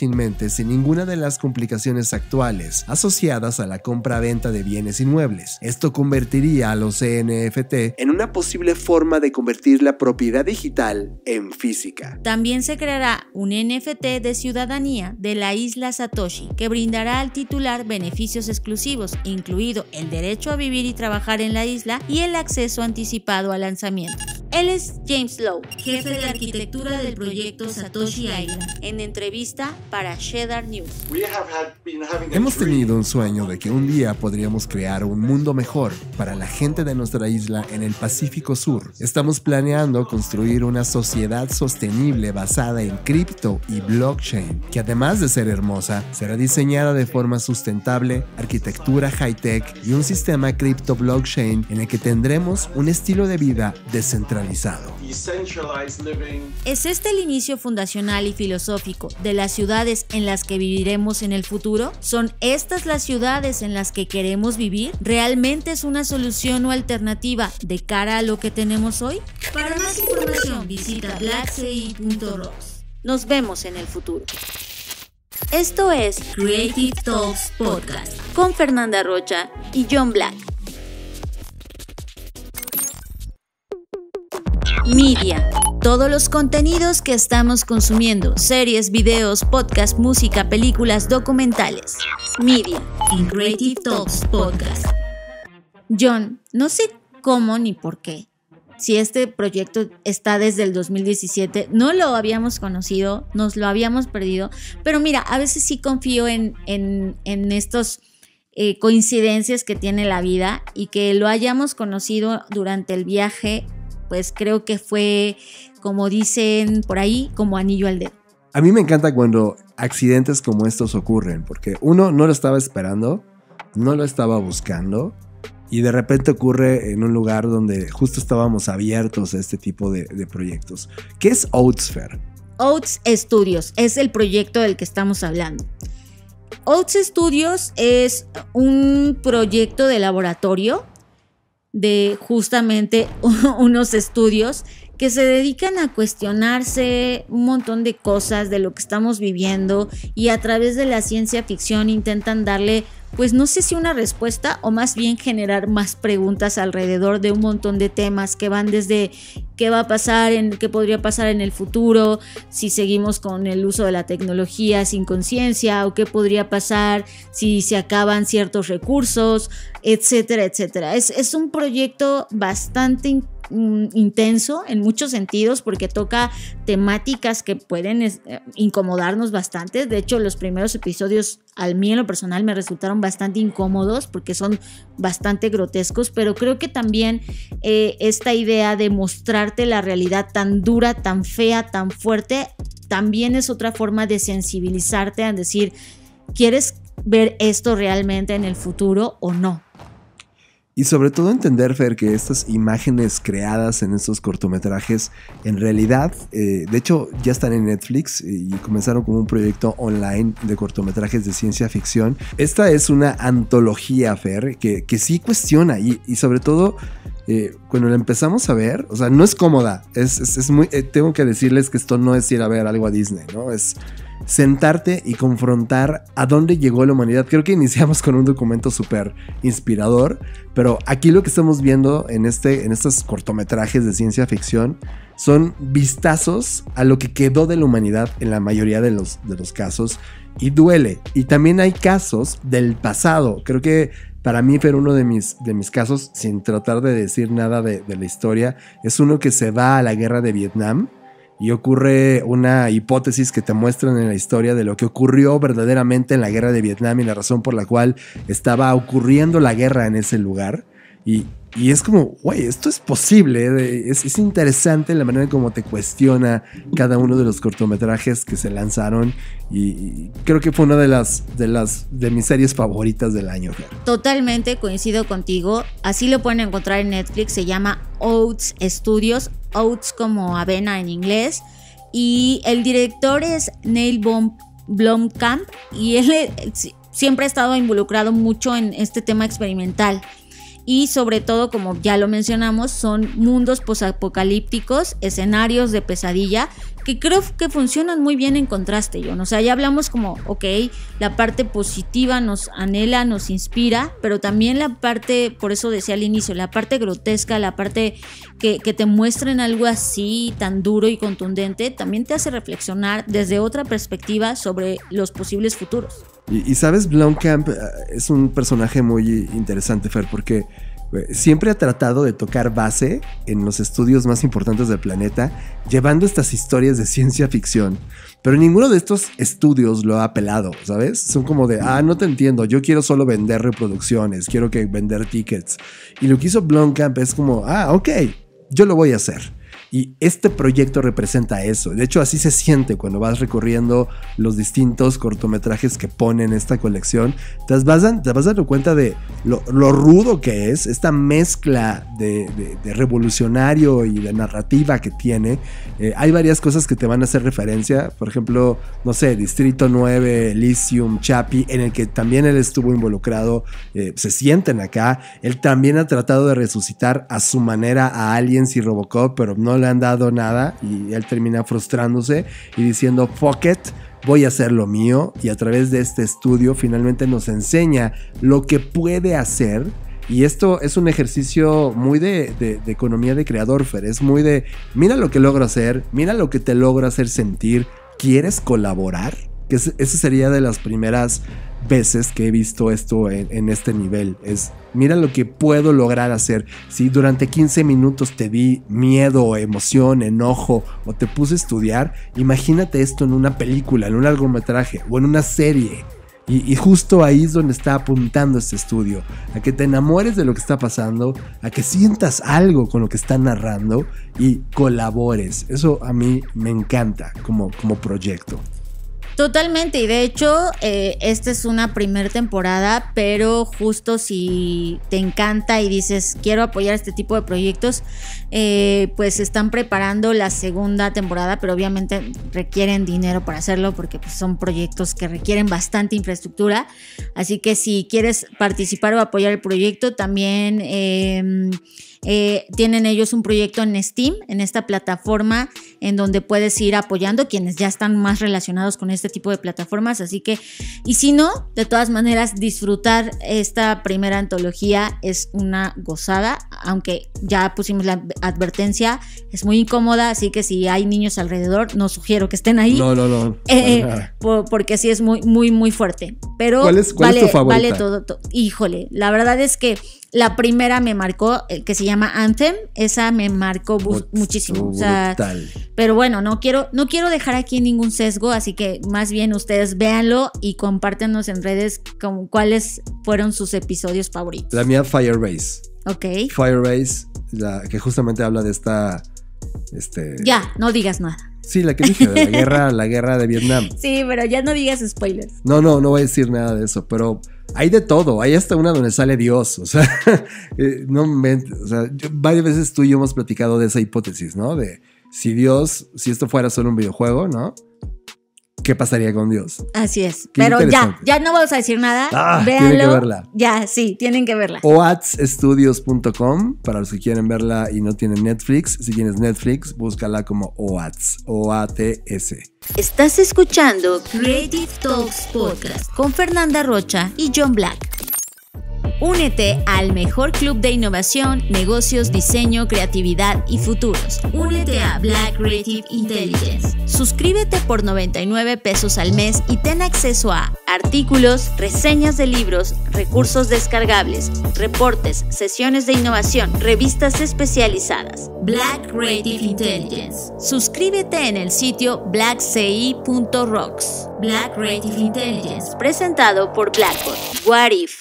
sin ninguna de las complicaciones actuales asociadas a la compra-venta de bienes inmuebles. Esto convertiría a los NFT en una posible forma de convertir la propiedad digital en física. También se creará un NFT de ciudadanía de la isla Satoshi, que brindará al titular beneficios exclusivos, incluido el derecho a vivir y trabajar en la isla y el acceso anticipado a lanzamientos. Él es James Lowe, jefe de arquitectura del proyecto Satoshi Island, en entrevista para Cheddar News. Hemos tenido un sueño de que un día podríamos crear un mundo mejor para la gente de nuestra isla en el Pacífico Sur. Estamos planeando construir una sociedad sostenible basada en cripto y blockchain, que además de ser hermosa, será diseñada de forma sustentable, arquitectura high-tech y un sistema cripto blockchain en el que tendremos un estilo de vida descentralizado. ¿Es este el inicio fundacional y filosófico de las ciudades en las que viviremos en el futuro? ¿Son estas las ciudades en las que queremos vivir? ¿Realmente es una solución o alternativa de cara a lo que tenemos hoy? Para más información visita blackci.rocks. Nos vemos en el futuro. Esto es Creative Talks Podcast con Fernanda Rocha y John Black. Media. Todos los contenidos que estamos consumiendo, series, videos, podcasts, música, películas, documentales. Media. En Creative Talks Podcast. John, no sé cómo ni por qué. Si este proyecto está desde el 2017, no lo habíamos conocido, nos lo habíamos perdido. Pero mira, a veces sí confío en estos coincidencias que tiene la vida y que lo hayamos conocido durante el viaje. Pues creo que fue, como dicen por ahí, como anillo al dedo. A mí me encanta cuando accidentes como estos ocurren, porque uno no lo estaba esperando, no lo estaba buscando, y de repente ocurre en un lugar donde justo estábamos abiertos a este tipo de proyectos. ¿Qué es OATS, Fer? OATS Studios es el proyecto del que estamos hablando. OATS Studios es un proyecto de laboratorio de justamente unos estudios que se dedican a cuestionarse un montón de cosas de lo que estamos viviendo y a través de la ciencia ficción intentan darle, pues no sé si una respuesta o más bien generar más preguntas alrededor de un montón de temas que van desde qué va a pasar, qué podría pasar en el futuro, si seguimos con el uso de la tecnología sin conciencia o qué podría pasar si se acaban ciertos recursos, etcétera, etcétera. Es un proyecto bastante intenso en muchos sentidos porque toca temáticas que pueden incomodarnos bastante. De hecho, los primeros episodios a mí en lo personal me resultaron bastante incómodos porque son bastante grotescos, pero creo que también esta idea de mostrarte la realidad tan dura, tan fea, tan fuerte, también es otra forma de sensibilizarte a decir, ¿quieres ver esto realmente en el futuro o no? Y sobre todo entender, Fer, que estas imágenes creadas en estos cortometrajes en realidad, de hecho ya están en Netflix y comenzaron como un proyecto online de cortometrajes de ciencia ficción. Esta es una antología, Fer, que sí cuestiona y sobre todo cuando la empezamos a ver, o sea, no es cómoda, es muy, tengo que decirles que esto no es ir a ver algo a Disney, ¿no? Es sentarte y confrontar a dónde llegó la humanidad. Creo que iniciamos con un documento súper inspirador, pero aquí lo que estamos viendo en estos cortometrajes de ciencia ficción son vistazos a lo que quedó de la humanidad en la mayoría de los casos, y duele. Y también hay casos del pasado. Creo que para mí fue uno de mis casos, sin tratar de decir nada de la historia, es uno que se va a la guerra de Vietnam. Y ocurre una hipótesis que te muestran en la historia de lo que ocurrió verdaderamente en la guerra de Vietnam y la razón por la cual estaba ocurriendo la guerra en ese lugar. Y es como, güey, esto es posible. Es interesante la manera como te cuestiona cada uno de los cortometrajes que se lanzaron. Y creo que fue una de mis series favoritas del año. Totalmente coincido contigo. Así lo pueden encontrar en Netflix. Se llama OATS Studios. OATS como avena en inglés. Y el director es Neil Blomkamp. Y él siempre ha estado involucrado mucho en este tema experimental. Y sobre todo, como ya lo mencionamos, son mundos posapocalípticos, escenarios de pesadilla, que creo que funcionan muy bien en contraste, John. O sea, ya hablamos como, ok, la parte positiva nos anhela, nos inspira, pero también la parte, por eso decía al inicio, la parte grotesca, la parte que te muestren algo así tan duro y contundente, también te hace reflexionar desde otra perspectiva sobre los posibles futuros. Y sabes, Blomkamp es un personaje muy interesante, Fer, porque siempre ha tratado de tocar base en los estudios más importantes del planeta, llevando estas historias de ciencia ficción. Pero ninguno de estos estudios lo ha apelado, ¿sabes? Son como de, no te entiendo, yo quiero solo vender reproducciones, quiero que vender tickets. Y lo que hizo Blomkamp es como, ok, yo lo voy a hacer. Y este proyecto representa eso. De hecho, así se siente cuando vas recorriendo los distintos cortometrajes que ponen esta colección. Te vas dando cuenta de lo rudo que es esta mezcla de revolucionario y de narrativa que tiene. Hay varias cosas que te van a hacer referencia. Por ejemplo, no sé, Distrito 9, Elysium, Chappie, en el que también él estuvo involucrado. Se sienten acá. Él también ha tratado de resucitar a su manera a Aliens y Robocop, pero no le han dado nada y él termina frustrándose y diciendo fuck it, voy a hacer lo mío, y a través de este estudio finalmente nos enseña lo que puede hacer. Y esto es un ejercicio muy de economía de creador, Fer. Es muy de mira lo que logro hacer, mira lo que te logro hacer sentir, ¿quieres colaborar? Que esa sería de las primeras veces que he visto esto en este nivel. Es, mira lo que puedo lograr hacer. Si durante 15 minutos te di miedo, emoción, enojo o te puse a estudiar, imagínate esto en una película, en un largometraje o en una serie. Y justo ahí es donde está apuntando este estudio, a que te enamores de lo que está pasando, a que sientas algo con lo que está narrando y colabores. Eso a mí me encanta como proyecto. Totalmente, y de hecho esta es una primera temporada, pero justo si te encanta y dices quiero apoyar este tipo de proyectos, pues están preparando la segunda temporada, pero obviamente requieren dinero para hacerlo porque pues, son proyectos que requieren bastante infraestructura, así que si quieres participar o apoyar el proyecto también... tienen ellos un proyecto en Steam, en esta plataforma en donde puedes ir apoyando quienes ya están más relacionados con este tipo de plataformas, así que, y si no, de todas maneras disfrutar esta primera antología es una gozada, aunque ya pusimos la advertencia, es muy incómoda, así que si hay niños alrededor, no sugiero que estén ahí, no, porque sí es muy, muy, muy fuerte. Pero ¿Cuál es tu favorita? Vale todo. Híjole, la verdad es que la primera me marcó, que se llama Anthem, esa me marcó muchísimo. O sea, pero bueno, no quiero dejar aquí ningún sesgo, así que más bien ustedes véanlo y compártenos en redes con cuáles fueron sus episodios favoritos. La mía, Firebase. Ok. Firebase, la que justamente habla de esta... Ya, no digas nada. Sí, la que dije, de la guerra de Vietnam. Sí, pero ya no digas spoilers. No voy a decir nada de eso, pero hay de todo. Hay hasta una donde sale Dios, o sea, varias veces tú y yo hemos platicado de esa hipótesis, ¿no? De si esto fuera solo un videojuego, ¿no? ¿Qué pasaría con Dios? Así es. Qué pero ya no vamos a decir nada. Véanlo. Tienen que verla. Ya, sí, tienen que verla. OATSstudios.com para los que quieren verla y no tienen Netflix. Si tienes Netflix, búscala como OATS. OATS. Estás escuchando Creative Talks Podcast con Fernanda Rocha y John Black. Únete al mejor club de innovación, negocios, diseño, creatividad y futuros. Únete a Black Creative Intelligence. Suscríbete por 99 pesos al mes y ten acceso a artículos, reseñas de libros, recursos descargables, reportes, sesiones de innovación, revistas especializadas. Black Creative Intelligence. Suscríbete en el sitio blackci.rocks. Black Creative Intelligence. Presentado por Blackbot. What If?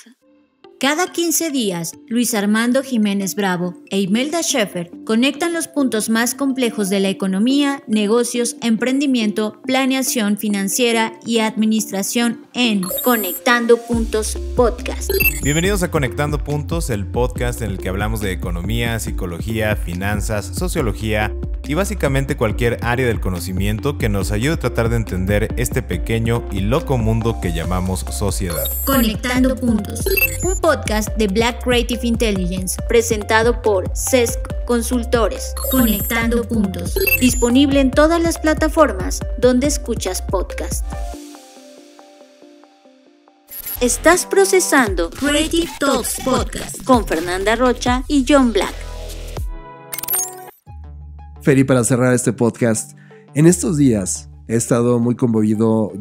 Cada 15 días, Luis Armando Jiménez Bravo e Imelda Schaeffer conectan los puntos más complejos de la economía, negocios, emprendimiento, planeación financiera y administración en Conectando Puntos Podcast. Bienvenidos a Conectando Puntos, el podcast en el que hablamos de economía, psicología, finanzas, sociología y básicamente cualquier área del conocimiento que nos ayude a tratar de entender este pequeño y loco mundo que llamamos sociedad. Conectando Puntos. Un podcast de Black Creative Intelligence, presentado por SESC Consultores. Conectando Puntos. Disponible en todas las plataformas donde escuchas podcast. Estás procesando Creative Talks Podcast con Fernanda Rocha y John Black. Feri, para cerrar este podcast, en estos días he estado muy conmovido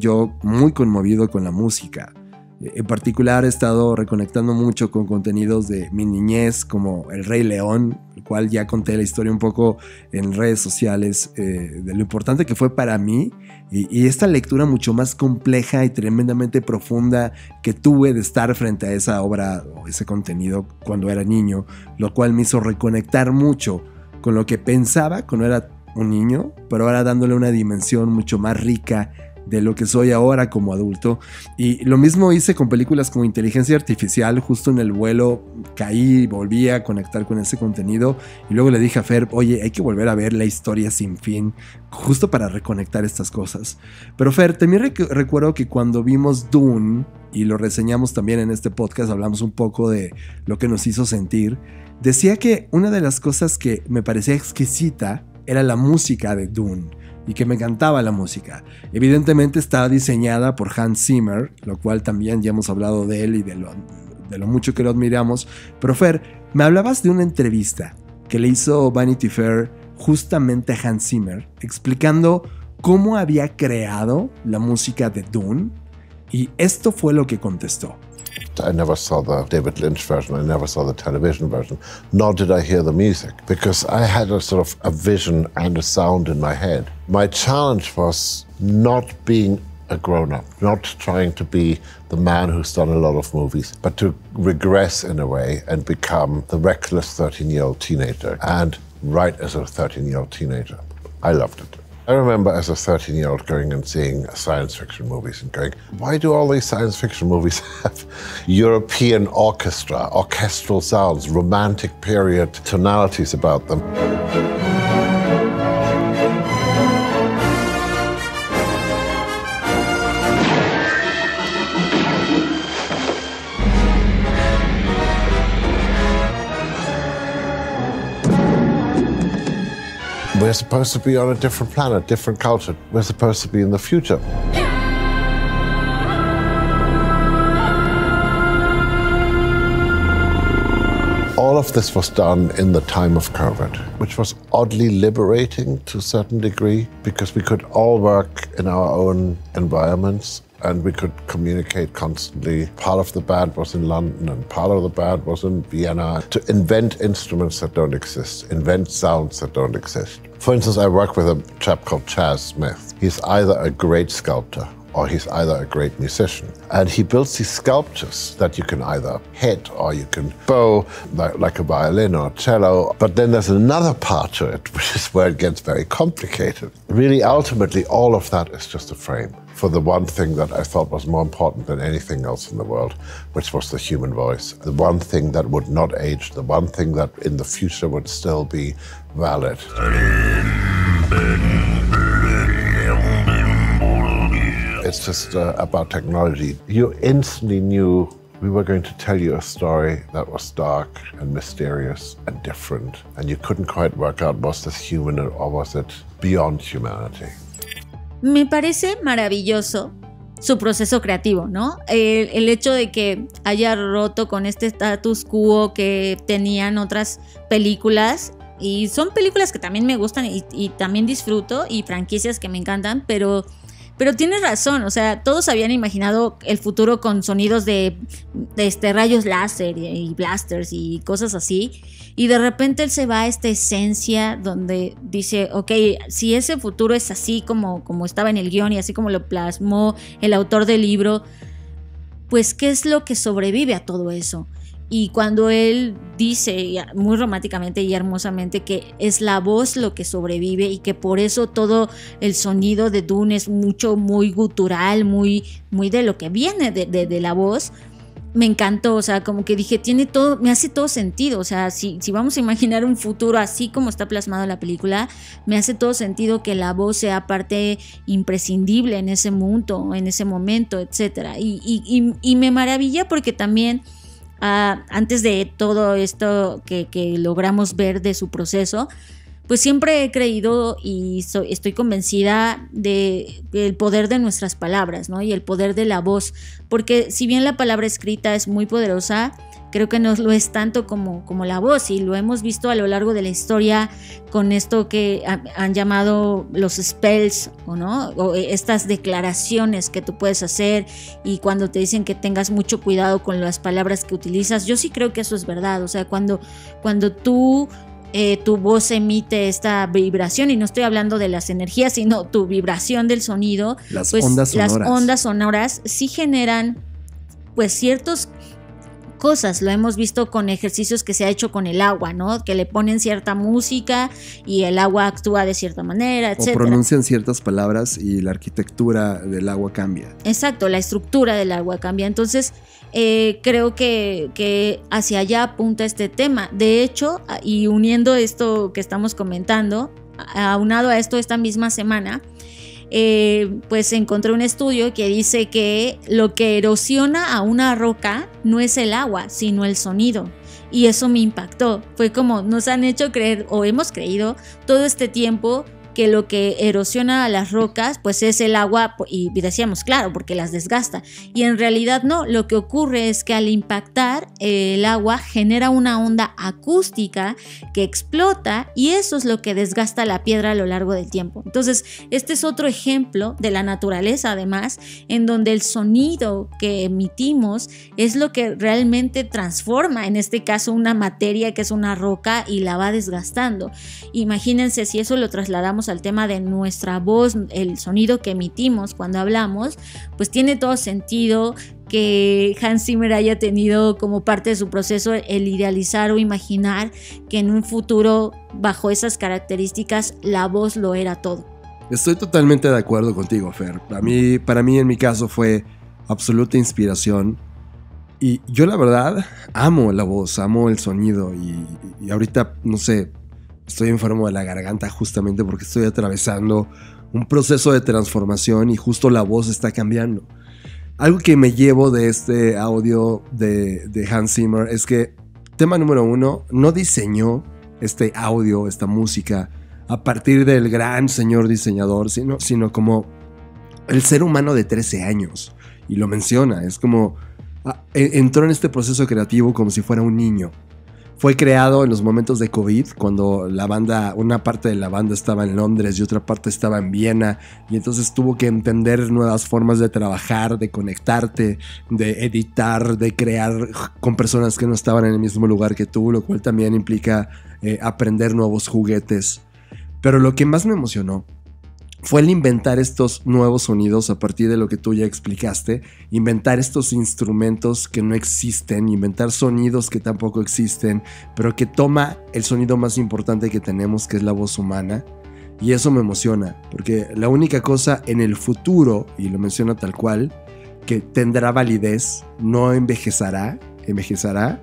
con la música. En particular he estado reconectando mucho con contenidos de mi niñez, como El Rey León, el cual ya conté la historia un poco en redes sociales, de lo importante que fue para mí, y esta lectura mucho más compleja y tremendamente profunda que tuve de estar frente a esa obra o ese contenido cuando era niño, lo cual me hizo reconectar mucho con lo que pensaba cuando era un niño, pero ahora dándole una dimensión mucho más rica de lo que soy ahora como adulto. Y lo mismo hice con películas como Inteligencia Artificial. Justo en el vuelo caí, volví a conectar con ese contenido y luego le dije a Fer, oye, hay que volver a ver La Historia Sin Fin, justo para reconectar estas cosas. Pero Fer, también recuerdo que cuando vimos Dune, y lo reseñamos también en este podcast, hablamos un poco de lo que nos hizo sentir, decía que una de las cosas que me parecía exquisita era la música de Dune, y que me encantaba la música. Evidentemente está diseñada por Hans Zimmer, lo cual también ya hemos hablado de él y de lo mucho que lo admiramos. Pero Fer, me hablabas de una entrevista que le hizo Vanity Fair justamente a Hans Zimmer, explicando cómo había creado la música de Dune, y esto fue lo que contestó. I never saw the David Lynch version, I never saw the television version, nor did I hear the music, because I had a sort of a vision and a sound in my head. My challenge was not being a grown-up, not trying to be the man who's done a lot of movies, but to regress in a way and become the reckless 13-year-old teenager and write as a 13-year-old teenager. I loved it. I remember as a 13-year-old going and seeing science fiction movies and going, why do all these science fiction movies have European orchestra, orchestral sounds, romantic period tonalities about them? We're supposed to be on a different planet, different culture. We're supposed to be in the future. all of this was done in the time of COVID, which was oddly liberating to a certain degree, because we could all work in our own environments and we could communicate constantly. Part of the band was in London and part of the band was in Vienna, to invent instruments that don't exist, invent sounds that don't exist. For instance, I work with a chap called Chaz Smith. He's either a great sculptor or he's either a great musician. And he builds these sculptures that you can either hit or you can bow, like a violin or a cello. But then there's another part to it, which is where it gets very complicated. Really, ultimately, all of that is just a frame for the one thing that I thought was more important than anything else in the world, which was the human voice. The one thing that would not age, the one thing that in the future would still be valid. It's just about technology. You instantly knew we were going to tell you a story that was dark and mysterious and different, and you couldn't quite work out, was this human or was it beyond humanity? Me parece maravilloso su proceso creativo, ¿no? El hecho de que haya roto con este status quo que tenían otras películas. Y son películas que también me gustan y también disfruto, y franquicias que me encantan, pero tienes razón, o sea, todos habían imaginado el futuro con sonidos de rayos láser y blasters y cosas así, y de repente él se va a esta esencia donde dice, ok, si ese futuro es así como estaba en el guión y así como lo plasmó el autor del libro, pues ¿qué es lo que sobrevive a todo eso? Y cuando él dice muy románticamente y hermosamente que es la voz lo que sobrevive, y que por eso todo el sonido de Dune es muy gutural, muy de lo que viene de la voz, me encantó. O sea, como que dije, tiene todo, me hace todo sentido. O sea, si vamos a imaginar un futuro así como está plasmado en la película, me hace todo sentido que la voz sea parte imprescindible en ese mundo, en ese momento, etcétera. Y me maravilla porque también, antes de todo esto que logramos ver de su proceso, pues siempre he creído y estoy convencida del poder de nuestras palabras, ¿no? Y el poder de la voz, porque si bien la palabra escrita es muy poderosa, creo que no lo es tanto como la voz, y lo hemos visto a lo largo de la historia con esto que han llamado los spells, ¿no? O estas declaraciones que tú puedes hacer, y cuando te dicen que tengas mucho cuidado con las palabras que utilizas, yo sí creo que eso es verdad. O sea, cuando tú, tu voz emite esta vibración, y no estoy hablando de las energías, sino tu vibración del sonido, las ondas sonoras sí generan pues ciertos cosas. Lo hemos visto con ejercicios que se ha hecho con el agua, ¿no? Que le ponen cierta música y el agua actúa de cierta manera, etc. O pronuncian ciertas palabras y la arquitectura del agua cambia. Exacto, la estructura del agua cambia. Entonces, creo que hacia allá apunta este tema. De hecho, y uniendo esto que estamos comentando, aunado a esto, esta misma semana, pues encontré un estudio que dice que lo que erosiona a una roca no es el agua, sino el sonido. Y eso me impactó. Fue como nos han hecho creer, o hemos creído todo este tiempo, que lo que erosiona a las rocas pues es el agua, y decíamos, claro, porque las desgasta. Y en realidad no, lo que ocurre es que al impactar el agua genera una onda acústica que explota, y eso es lo que desgasta la piedra a lo largo del tiempo. Entonces, este es otro ejemplo de la naturaleza, además, en donde el sonido que emitimos es lo que realmente transforma, en este caso, una materia que es una roca, y la va desgastando. Imagínense si eso lo trasladamos al tema de nuestra voz, el sonido que emitimos cuando hablamos, pues tiene todo sentido que Hans Zimmer haya tenido como parte de su proceso el idealizar o imaginar que en un futuro bajo esas características la voz lo era todo. Estoy totalmente de acuerdo contigo, Fer. Para mí en mi caso fue absoluta inspiración, y yo la verdad amo la voz, amo el sonido, y ahorita, no sé, estoy enfermo de la garganta justamente porque estoy atravesando un proceso de transformación, y justo la voz está cambiando. Algo que me llevo de este audio de Hans Zimmer es que, tema número uno, no diseñó este audio, esta música, a partir del gran señor diseñador, sino como el ser humano de 13 años. Y lo menciona, es como entró en este proceso creativo como si fuera un niño. Fue creado en los momentos de COVID, cuando la banda, una parte de la banda estaba en Londres y otra parte estaba en Viena, y entonces tuvo que entender nuevas formas de trabajar, de conectarte, de editar, de crear con personas que no estaban en el mismo lugar que tú, lo cual también implica aprender nuevos juguetes. Pero lo que más me emocionó fue el inventar estos nuevos sonidos a partir de lo que tú ya explicaste, inventar estos instrumentos que no existen, inventar sonidos que tampoco existen, pero que toma el sonido más importante que tenemos, que es la voz humana. Y eso me emociona, porque la única cosa en el futuro, y lo menciona tal cual, que tendrá validez, no envejecerá, envejecerá,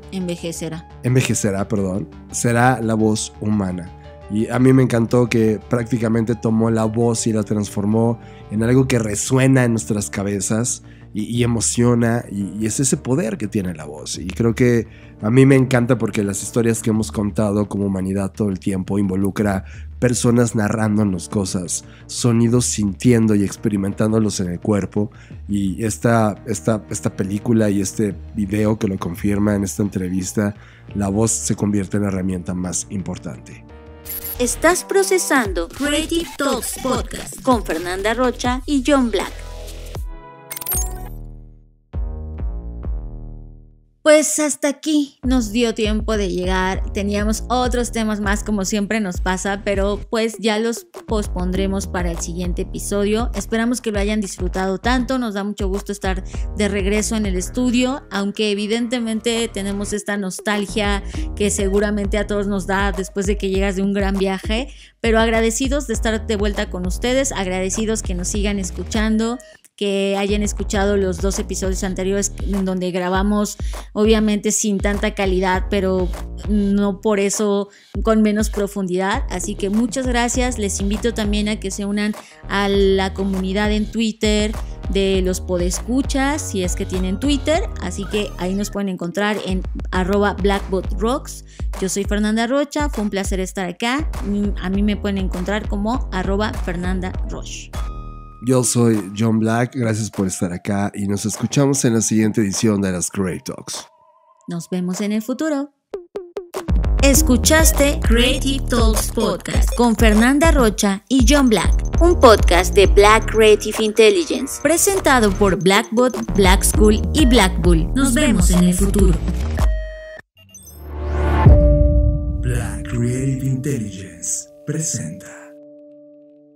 será la voz humana. Y a mí me encantó que prácticamente tomó la voz y la transformó en algo que resuena en nuestras cabezas y emociona, y es ese poder que tiene la voz. Y creo que a mí me encanta porque las historias que hemos contado como humanidad todo el tiempo involucra personas narrándonos cosas, sonidos sintiendo y experimentándolos en el cuerpo. Y esta película y este video que lo confirma en esta entrevista, la voz se convierte en la herramienta más importante. Estás procesando Creative Talks Podcast con Fernanda Rocha y John Black. Pues hasta aquí nos dio tiempo de llegar. Teníamos otros temas más, como siempre nos pasa, pero pues ya los pospondremos para el siguiente episodio. Esperamos que lo hayan disfrutado tanto. Nos da mucho gusto estar de regreso en el estudio, aunque evidentemente tenemos esta nostalgia que seguramente a todos nos da después de que llegas de un gran viaje, pero agradecidos de estar de vuelta con ustedes, agradecidos que nos sigan escuchando, que hayan escuchado los dos episodios anteriores en donde grabamos obviamente sin tanta calidad, pero no por eso con menos profundidad. Así que muchas gracias. Les invito también a que se unan a la comunidad en Twitter de los podescuchas, si es que tienen Twitter. Así que ahí nos pueden encontrar en @BlackbotRocks. Yo soy Fernanda Rocha, fue un placer estar acá. A mí me pueden encontrar como @FernandaRoche. Yo soy John Black, gracias por estar acá y nos escuchamos en la siguiente edición de las Creative Talks. Nos vemos en el futuro. Escuchaste Creative Talks Podcast con Fernanda Rocha y John Black, un podcast de Black Creative Intelligence, presentado por Blackbot, Black School y Blackbull. Nos vemos en el futuro. Black Creative Intelligence presenta.